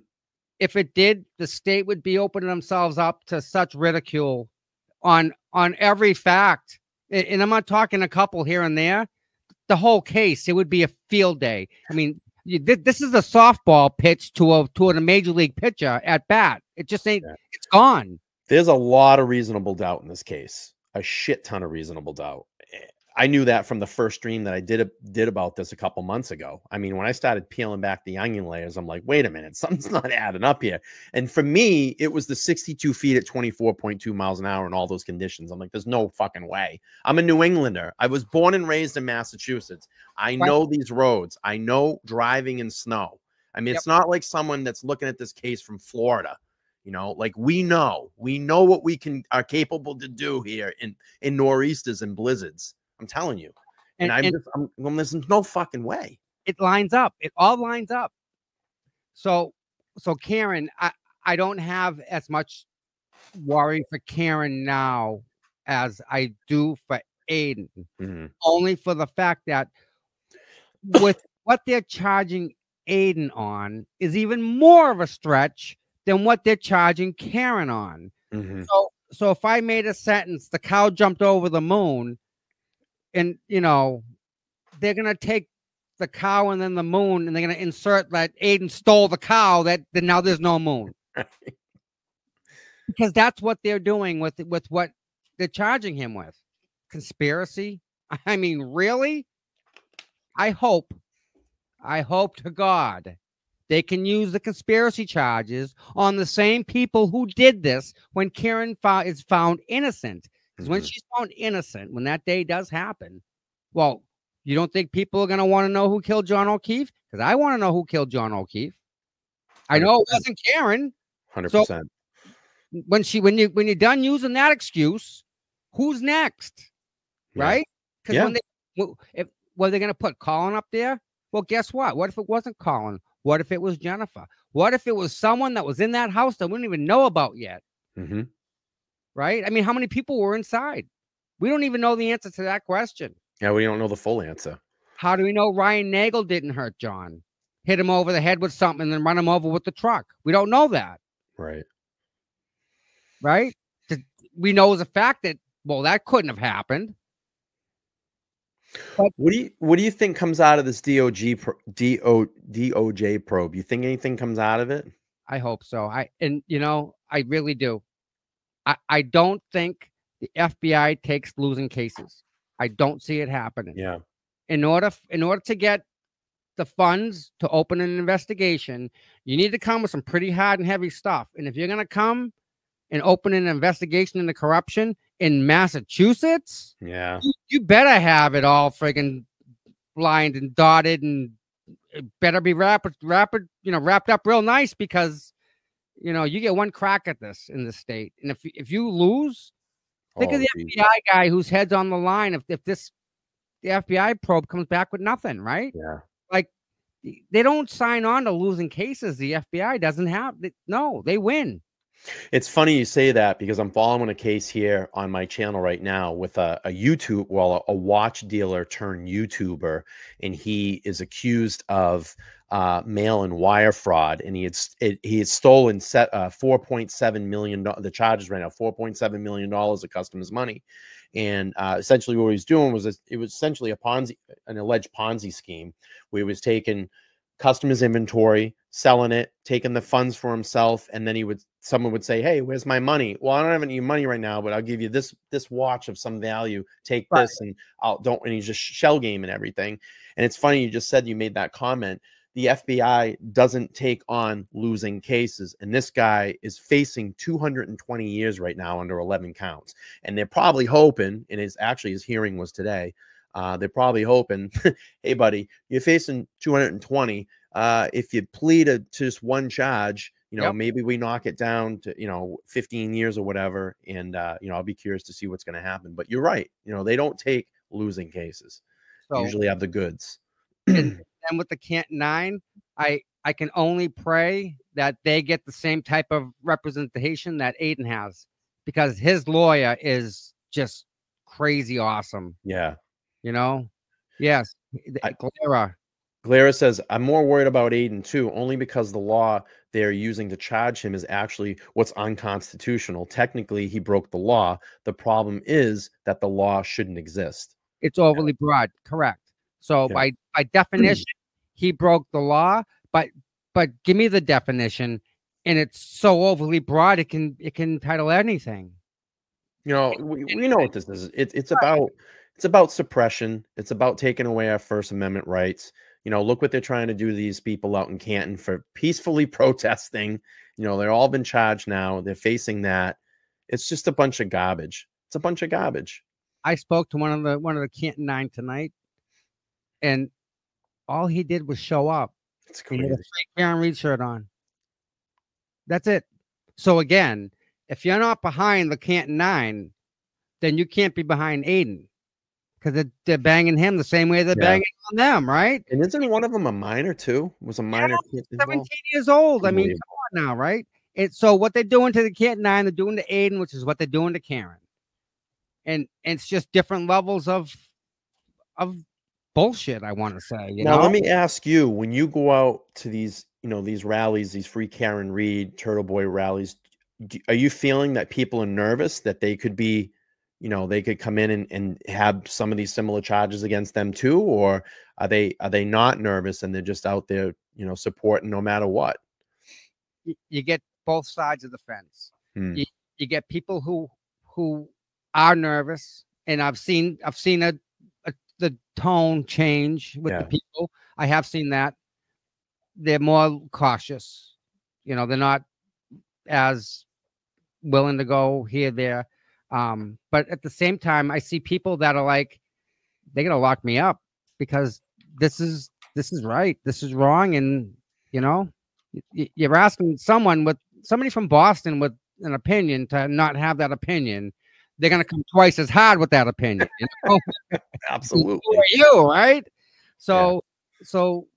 If it did, the state would be opening themselves up to such ridicule on on every fact. And I'm not talking a couple here and there. The whole case, it would be a field day. I mean, this is a softball pitch to a to a major league pitcher at bat. It just ain't. Yeah. It's gone. There's a lot of reasonable doubt in this case. A shit ton of reasonable doubt. I knew that from the first stream that I did, did about this a couple months ago. I mean, when I started peeling back the onion layers, I'm like, wait a minute, something's not adding up here. And for me, it was the sixty-two feet at twenty-four point two miles an hour and all those conditions. I'm like, there's no fucking way. I'm a New Englander. I was born and raised in Massachusetts. I know these roads. I know driving in snow. I mean, it's yep. not like someone that's looking at this case from Florida. You know, like we know, we know what we can are capable to do here in, in nor'easters and blizzards. I'm telling you, and, and I'm, and, just, I'm, I'm listening. No fucking way. It lines up. It all lines up. So, so Karen, I, I don't have as much worry for Karen now as I do for Aiden, mm-hmm. only for the fact that with what they're charging Aiden on is even more of a stretch than what they're charging Karen on. Mm-hmm. So, so if I made a sentence, the cow jumped over the moon. And, you know, they're going to take the cow and then the moon, and they're going to insert that Aiden stole the cow, that then now there's no moon. Because that's what they're doing with, with what they're charging him with. Conspiracy? I mean, really? I hope, I hope to God they can use the conspiracy charges on the same people who did this when Karen is found innocent. Because when she's found innocent, when that day does happen, well, you don't think people are going to want to know who killed John O'Keefe? Because I want to know who killed John O'Keefe. I know it wasn't Karen. one hundred percent. So when she, when you, when you're done using that excuse, who's next? Yeah. Right? Because yeah. when they, if, were they going to put Colin up there? Well, guess what? What if it wasn't Colin? What if it was Jennifer? What if it was someone that was in that house that we don't even know about yet? Mm-hmm. Right? I mean, how many people were inside? We don't even know the answer to that question. Yeah, we don't know the full answer. How do we know Ryan Nagel didn't hurt John? Hit him over the head with something and then run him over with the truck. We don't know that. Right. Right? We know as a fact that, well, that couldn't have happened. But what do you what do you think comes out of this D O G pro, D O, D O J probe? You think anything comes out of it? I hope so. I and you know, I really do. I, I don't think the F B I takes losing cases. I don't see it happening. Yeah. In order, in order to get the funds to open an investigation, you need to come with some pretty hard and heavy stuff. And if you're going to come and open an investigation into corruption in Massachusetts, yeah, you, you better have it all friggin' lined and dotted, and it better be rapid, rapid, you know, wrapped up real nice, because you know, you get one crack at this in the state. And if, if you lose, think oh, of the geez. F B I guy whose head's on the line. If, if this, the F B I probe comes back with nothing, right? Yeah. Like they don't sign on to losing cases. The F B I doesn't have, no, they win. It's funny you say that, because I'm following a case here on my channel right now with a, a YouTube, well, a watch dealer turned YouTuber, and he is accused of uh, mail and wire fraud, and he had it, he had stolen set uh, four point seven million dollars. The charges right now, four point seven million dollars of customers' money, and uh, essentially what he was doing was it was essentially a Ponzi, an alleged Ponzi scheme, where he was taking customers' inventory, selling it, taking the funds for himself, and then he would someone would say, hey, where's my money? Well, I don't have any money right now, but I'll give you this this watch of some value, take right. this and I'll don't and he's just shell game and everything. And it's funny you just said, you made that comment, the F B I doesn't take on losing cases, and this guy is facing two hundred twenty years right now under eleven counts, and they're probably hoping, and it's actually his hearing was today, Uh, they're probably hoping, hey, buddy, you're facing two hundred twenty. Uh, if you plead a, to just one charge, you know, yep. maybe we knock it down to, you know, fifteen years or whatever. And, uh, you know, I'll be curious to see what's going to happen. But you're right. You know, they don't take losing cases. So, they usually have the goods. And with the Canton Nine, I, I can only pray that they get the same type of representation that Aiden has, because his lawyer is just crazy awesome. Yeah. You know, yes. Glara. Glara says, I'm more worried about Aiden too, only because the law they're using to charge him is actually what's unconstitutional. Technically, he broke the law. The problem is that the law shouldn't exist. It's overly broad, correct. So yeah. by, by definition, he broke the law, but but give me the definition, and it's so overly broad it can it can entitle anything. You know, we, we know what this is. It, it's about It's about suppression. It's about taking away our First Amendment rights. You know, look what they're trying to do to these people out in Canton for peacefully protesting. You know, they're all been charged now. They're facing that. It's just a bunch of garbage. It's a bunch of garbage. I spoke to one of the one of the Canton Nine tonight, and all he did was show up. It's crazy. He had a Karen Read shirt on. That's it. So again, if you're not behind the Canton Nine, then you can't be behind Aiden. Because they're banging him the same way they're yeah. banging on them, right? And isn't one of them a minor too? Was a minor yeah, seventeen years old. I mean, come on now, right? And so what they're doing to the Canton Nine, they're doing to Aiden, which is what they're doing to Karen. And, and it's just different levels of of bullshit, I want to say. You now know? Let me ask you: when you go out to these, you know, these rallies, these free Karen Read, Turtle Boy rallies, do, are you feeling that people are nervous that they could be? You know, they could come in and, and have some of these similar charges against them too, or are they are they not nervous and they're just out there, you know, supporting no matter what? You get both sides of the fence. Hmm. You, you get people who who are nervous, and I've seen I've seen a, a the tone change with yeah. the people. I have seen that they're more cautious. You know, they're not as willing to go here there. Um, but at the same time, I see people that are like, they're going to lock me up because this is, this is right. This is wrong. And, you know, you're asking someone with somebody from Boston with an opinion to not have that opinion. They're going to come twice as hard with that opinion. You know? Absolutely. Who are you? Right. So, yeah. so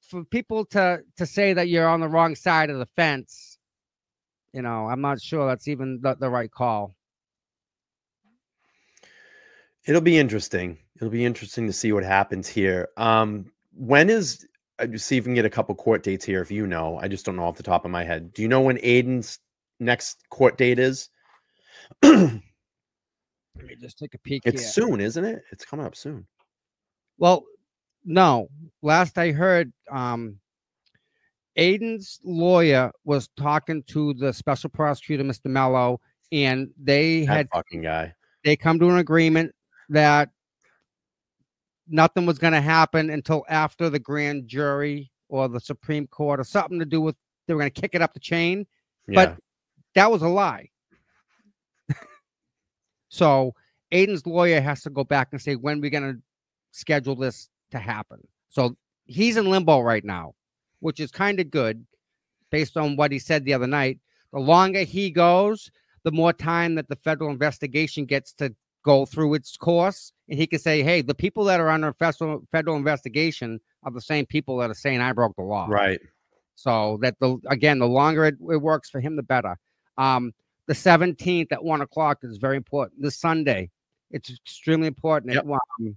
for people to, to say that you're on the wrong side of the fence, you know, I'm not sure that's even the, the right call. It'll be interesting. It'll be interesting to see what happens here. Um, when is, see if we can get a couple court dates here, if you know. I just don't know off the top of my head. Do you know when Aiden's next court date is? Let me just take a peek. It's here. Soon, isn't it? It's coming up soon. Well, no. Last I heard, um, Aiden's lawyer was talking to the special prosecutor, Mister Mello, and they that had fucking guy. They come to an agreement that nothing was going to happen until after the grand jury or the Supreme Court or something to do with, they were going to kick it up the chain. Yeah. But that was a lie. So Aiden's lawyer has to go back and say, when are we going to schedule this to happen? So he's in limbo right now, which is kind of good based on what he said the other night. The longer he goes, the more time that the federal investigation gets to go through its course, and he can say, hey, the people that are under federal federal investigation are the same people that are saying I broke the law. Right. So that the, again, the longer it, it works for him, the better. Um, the seventeenth at one o'clock is very important. This Sunday, it's extremely important. Yep. It, um,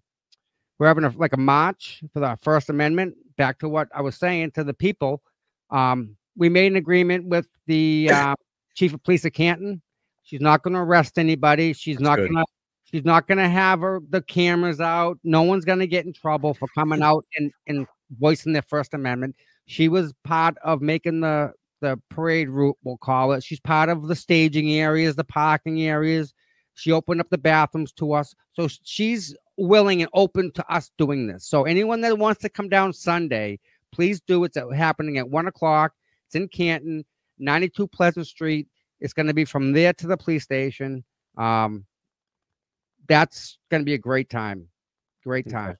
we're having a, like a march for the First Amendment. Back to what I was saying to the people. Um, we made an agreement with the uh, chief of police of Canton. She's not going to arrest anybody. She's That's not going to. She's not going to have her, the cameras out. No one's going to get in trouble for coming out and, and voicing their First Amendment. She was part of making the, the parade route, we'll call it. She's part of the staging areas, the parking areas. She opened up the bathrooms to us. So she's willing and open to us doing this. So anyone that wants to come down Sunday, please do. It's happening at one o'clock. It's in Canton, ninety-two Pleasant Street. It's going to be from there to the police station. Um, That's going to be a great time. Great time. Okay.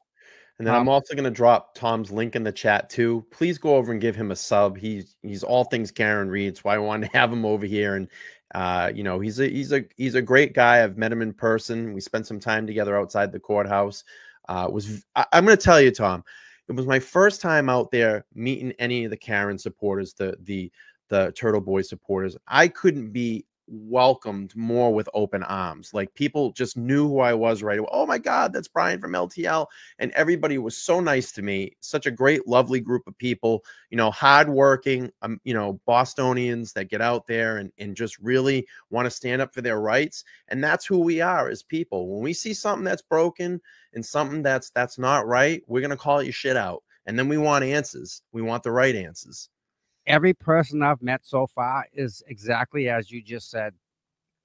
And then um, I'm also going to drop Tom's link in the chat too. Please go over and give him a sub. He's, he's all things Karen Read. So I wanted to have him over here. And, uh, you know, he's a, he's a, he's a great guy. I've met him in person. We spent some time together outside the courthouse. Uh, was, I, I'm going to tell you, Tom, it was my first time out there meeting any of the Karen supporters, the, the, the Turtle Boy supporters. I couldn't be welcomed more with open arms. Like, people just knew who I was right away. Oh my God, that's Brian from L T L. And everybody was so nice to me. Such a great, lovely group of people, you know, hardworking, um, you know, Bostonians that get out there and, and just really want to stand up for their rights. And that's who we are as people. When we see something that's broken and something that's, that's not right, we're going to call your shit out. And then we want answers. We want the right answers. Every person I've met so far is exactly as you just said.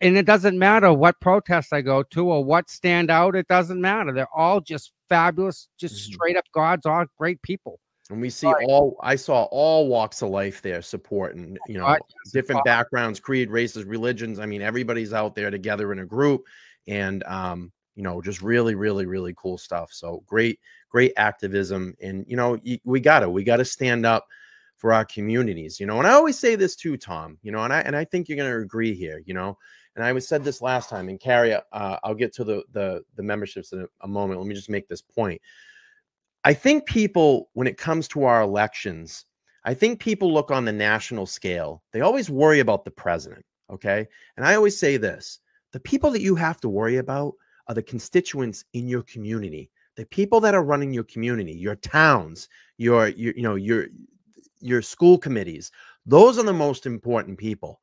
And it doesn't matter what protest I go to or what stand out. It doesn't matter. They're all just fabulous, just mm-hmm. straight up gods, all great people. And we see right. all, I saw all walks of life there supporting, you know, God, different God. backgrounds, creed, races, religions. I mean, everybody's out there together in a group and, um, you know, just really, really, really cool stuff. So great, great activism. And, you know, we gotta, we gotta stand up for our communities, you know, and I always say this too, Tom, you know, and I, and I think you're going to agree here, you know, and I was said this last time, and Carrie, uh, I'll get to the, the, the memberships in a, a moment. Let me just make this point. I think people, when it comes to our elections, I think people look on the national scale. They always worry about the president. Okay. And I always say this, the people that you have to worry about are the constituents in your community, the people that are running your community, your towns, your, your you know, your, your school committees. Those are the most important people.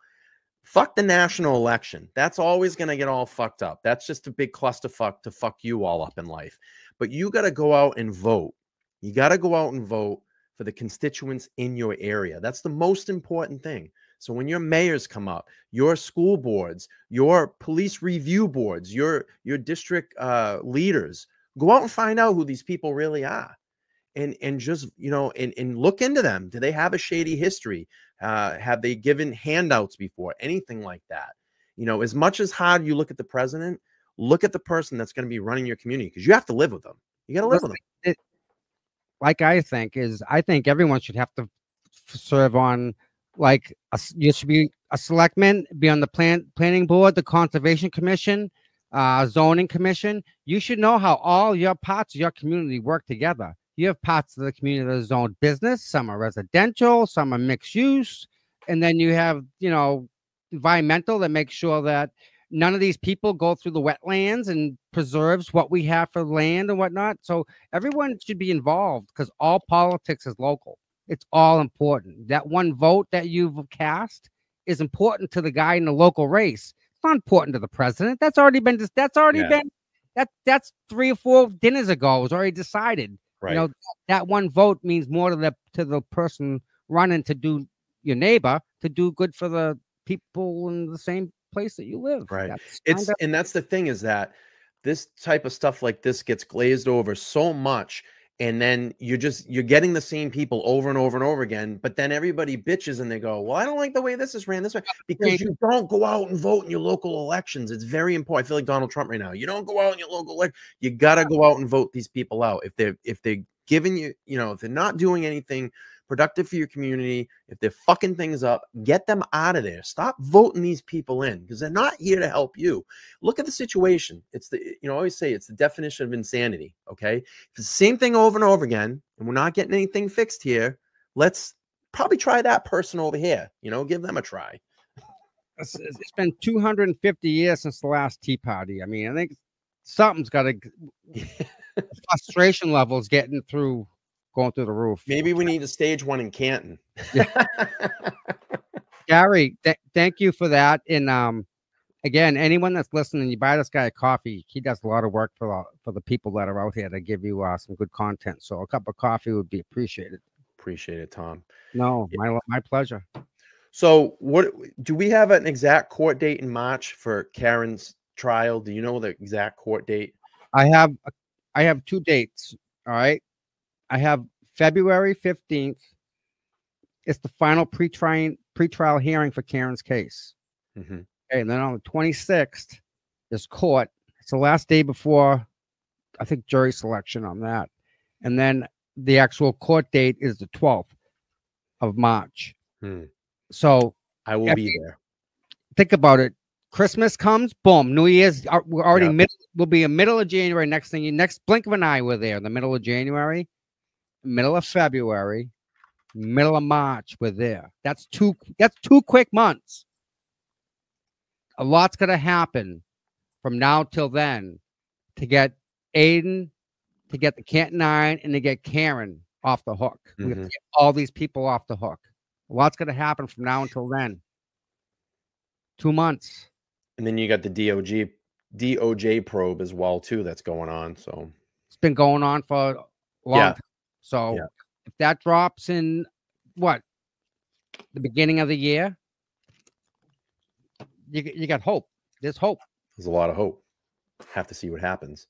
Fuck the national election. That's always going to get all fucked up. That's just a big clusterfuck to fuck you all up in life. But you got to go out and vote. You got to go out and vote for the constituents in your area. That's the most important thing. So when your mayors come up, your school boards, your police review boards, your, your district uh, leaders, go out and find out who these people really are. And, and just, you know, and, and look into them. Do they have a shady history? Uh, have they given handouts before? Anything like that? You know, as much as how you look at the president, look at the person that's going to be running your community, because you have to live with them. You got to live Listen, with them. It, like I think is, I think everyone should have to serve on, like, a, you should be a selectman, be on the plan, planning board, the conservation commission, uh, zoning commission. You should know how all your parts of your community work together. You have parts of the community that is owned business. Some are residential, some are mixed use. And then you have, you know, environmental that makes sure that none of these people go through the wetlands and preserves what we have for land and whatnot. So everyone should be involved, because all politics is local. It's all important. That one vote that you've cast is important to the guy in the local race. It's not important to the president. That's already been, that's already yeah. been, that that's three or four dinners ago. It was already decided. Right. You know, that one vote means more to the to the person running to do your neighbor, to do good for the people in the same place that you live. Right. That's it's kinda... and that's the thing, is that this type of stuff like this gets glazed over so much. And then you're just, you're getting the same people over and over and over again. But then everybody bitches and they go, well, I don't like the way this is ran this way, because you don't go out and vote in your local elections. It's very important. I feel like Donald Trump right now. You don't go out in your local election. You got to go out and vote these people out. If they're, if they're giving you, you know, if they're not doing anything productive for your community, if they're fucking things up, get them out of there. Stop voting these people in, because they're not here to help you. Look at the situation. It's the, you know, I always say it's the definition of insanity. Okay. If it's the same thing over and over again, and we're not getting anything fixed here, let's probably try that person over here, you know, give them a try. it's, it's been two hundred fifty years since the last Tea Party. I mean, I think something's got to frustration levels getting through, going through the roof. Maybe we need to stage one in Canton. Yeah. Gary, th thank you for that. And um, again, anyone that's listening, you buy this guy a coffee. He does a lot of work for the, for the people that are out here to give you uh, some good content. So a cup of coffee would be appreciated. Appreciate it, Tom. No, yeah. my my pleasure. So, what do we have an exact court date in March for Karen's trial? Do you know the exact court date? I have, I have two dates. All right, I have February fifteenth. It's the final pre-trial pre-trial hearing for Karen's case. Mm-hmm. Okay, and then on the twenty-sixth, is court. It's the last day before, I think, jury selection on that, and then the actual court date is the twelfth of March. Hmm. So I will be there. Think about it. Christmas comes, boom. New Year's, we're already yep. middle, we'll be in middle of January. Next thing you, next blink of an eye, we're there. In the middle of January, middle of February, middle of March, we're there. That's two. That's two quick months. A lot's gonna happen from now till then to get Aiden, to get the Canton Nine, and to get Karen off the hook. Mm-hmm. We have to get all these people off the hook. A lot's going to happen from now until then. Two months. And then you got the D O J probe as well, too, that's going on. So it's been going on for a long yeah. time. So yeah. if that drops in, what, the beginning of the year, you, you got hope. There's hope. There's a lot of hope. Have to see what happens.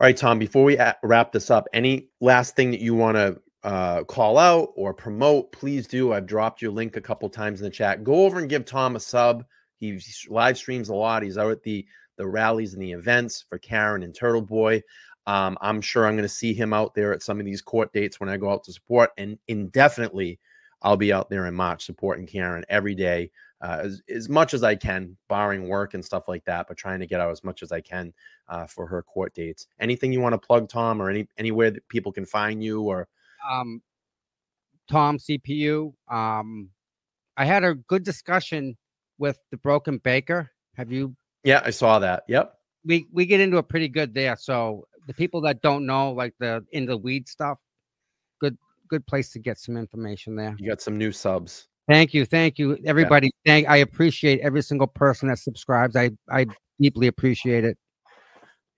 All right, Tom, before we wrap this up, any last thing that you want to uh, call out or promote, please do. I've dropped your link a couple times in the chat. Go over and give Tom a sub. He live streams a lot. He's out at the, the rallies and the events for Karen and Turtle Boy. Um, I'm sure I'm going to see him out there at some of these court dates when I go out to support. And indefinitely, I'll be out there in March supporting Karen every day. Uh, as, as much as I can, barring work and stuff like that, but trying to get out as much as I can uh, for her court dates. Anything you want to plug, Tom, or any anywhere that people can find you? Or um, Tom C P U. Um, I had a good discussion with the Broken Baker. Have you? Yeah, I saw that. Yep. We we get into it pretty good there. So the people that don't know, like the in the weed stuff, good good place to get some information there. You got some new subs. Thank you. Thank you, everybody. Yeah. Thank. I appreciate every single person that subscribes. I, I deeply appreciate it.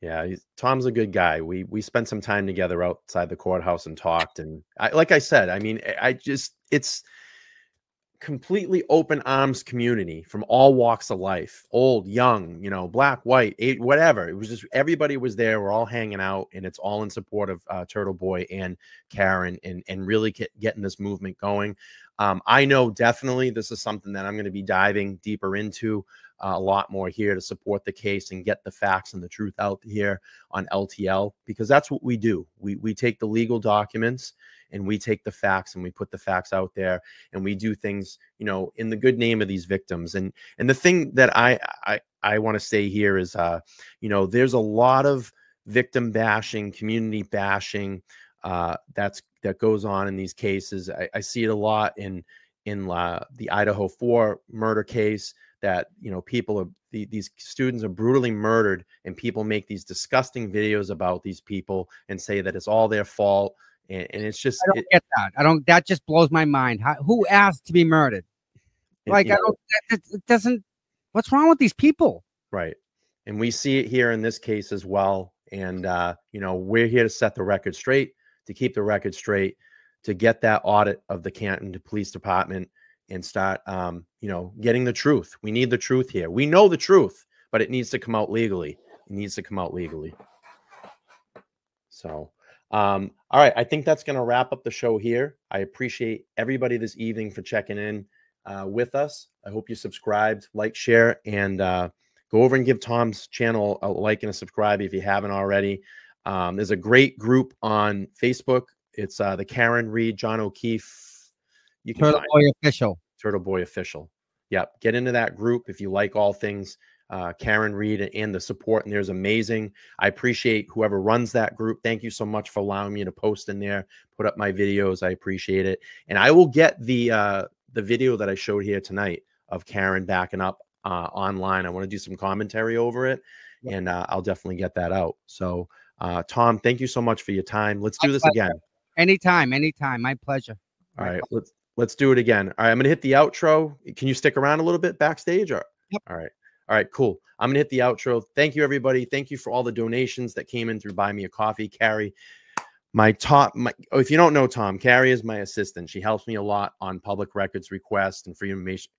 Yeah. He's, Tom's a good guy. We, we spent some time together outside the courthouse and talked. And I, like I said, I mean, I just, it's completely open arms community from all walks of life, old, young, you know, black, white, eight, whatever. It was just, everybody was there. We're all hanging out, and it's all in support of uh, Turtle Boy and Karen, and, and really get, getting this movement going. Um, I know definitely this is something that I'm going to be diving deeper into uh, a lot more here to support the case and get the facts and the truth out here on L T L, because that's what we do. We, we take the legal documents and we take the facts and we put the facts out there, and we do things, you know, in the good name of these victims. And, and the thing that I, I, I want to say here is, uh, you know, there's a lot of victim bashing, community bashing, uh, that's that goes on in these cases. I, I see it a lot in in uh, the Idaho four murder case, that, you know, people are, the, these students are brutally murdered, and people make these disgusting videos about these people and say that it's all their fault. And, and it's just, I don't it, get that. I don't, that just blows my mind. How, who asked to be murdered? Like, it, I don't, it, it doesn't, what's wrong with these people? Right. And we see it here in this case as well. And, uh, you know, we're here to set the record straight, to keep the record straight, to get that audit of the Canton Police Department and start, um, you know, getting the truth. We need the truth here. We know the truth, but it needs to come out legally. It needs to come out legally. So, um, all right. I think that's going to wrap up the show here. I appreciate everybody this evening for checking in uh, with us. I hope you subscribed, like, share, and uh, go over and give Tom's channel a like and a subscribe if you haven't already. Um, there's a great group on Facebook. It's uh, the Karen Read, John O'Keefe. You can Turtle Boy Official. Turtle Boy Official. Yep. Get into that group if you like all things uh, Karen Read and the support. And there's amazing. I appreciate whoever runs that group. Thank you so much for allowing me to post in there, put up my videos. I appreciate it. And I will get the uh, the video that I showed here tonight of Karen backing up uh, online. I want to do some commentary over it, yeah. and uh, I'll definitely get that out. So, uh, Tom, thank you so much for your time. Let's do this again. Anytime, anytime. My pleasure. All right, let's let's do it again. All right, I'm gonna hit the outro. Can you stick around a little bit backstage? Or yep. All right, all right, cool. I'm gonna hit the outro. Thank you, everybody. Thank you for all the donations that came in through Buy Me a Coffee. Carrie, my top, my oh, if you don't know Tom, Carrie is my assistant. She helps me a lot on public records requests and Freedom Information,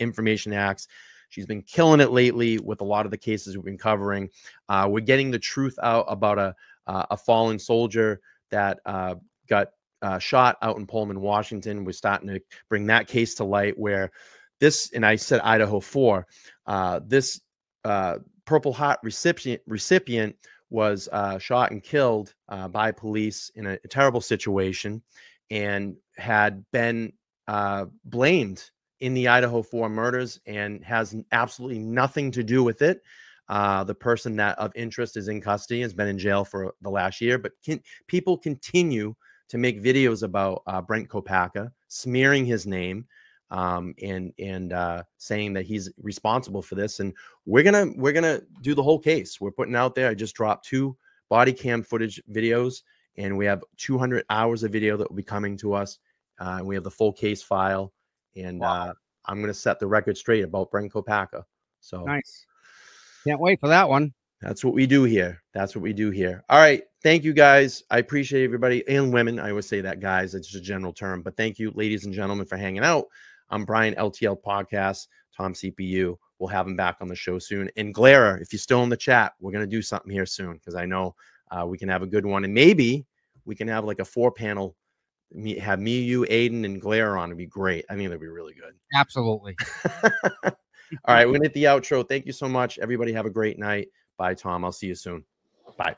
Information Acts. She's been killing it lately with a lot of the cases we've been covering. Uh, we're getting the truth out about a uh, a fallen soldier that uh, got. Uh, shot out in Pullman, Washington. We're starting to bring that case to light where this, and I said Idaho four, uh, this uh, Purple Heart recipient recipient was uh, shot and killed uh, by police in a, a terrible situation, and had been uh, blamed in the Idaho four murders and has absolutely nothing to do with it. Uh, the person that of interest is in custody, has been in jail for the last year, but can, people continue to make videos about uh, Brent Kopaka, smearing his name, um, and and uh, saying that he's responsible for this. And we're gonna we're gonna do the whole case. We're putting out there. I just dropped two body cam footage videos, and we have two hundred hours of video that will be coming to us. Uh, we have the full case file, and wow. uh, I'm gonna set the record straight about Brent Kopaka. So nice. Can't wait for that one. That's what we do here. That's what we do here. All right. Thank you, guys. I appreciate everybody and women. I always say that, guys. It's just a general term. But thank you, ladies and gentlemen, for hanging out. I'm Brian, L T L Podcast, Tom C P U. We'll have him back on the show soon. And Glare, if you're still in the chat, we're going to do something here soon, because I know uh, we can have a good one. And maybe we can have like a four-panel, have me, you, Aiden, and Glare on. It'd be great. I think that'd be really good. Absolutely. All right. We're going to hit the outro. Thank you so much. Everybody have a great night. Bye, Tom. I'll see you soon. Bye.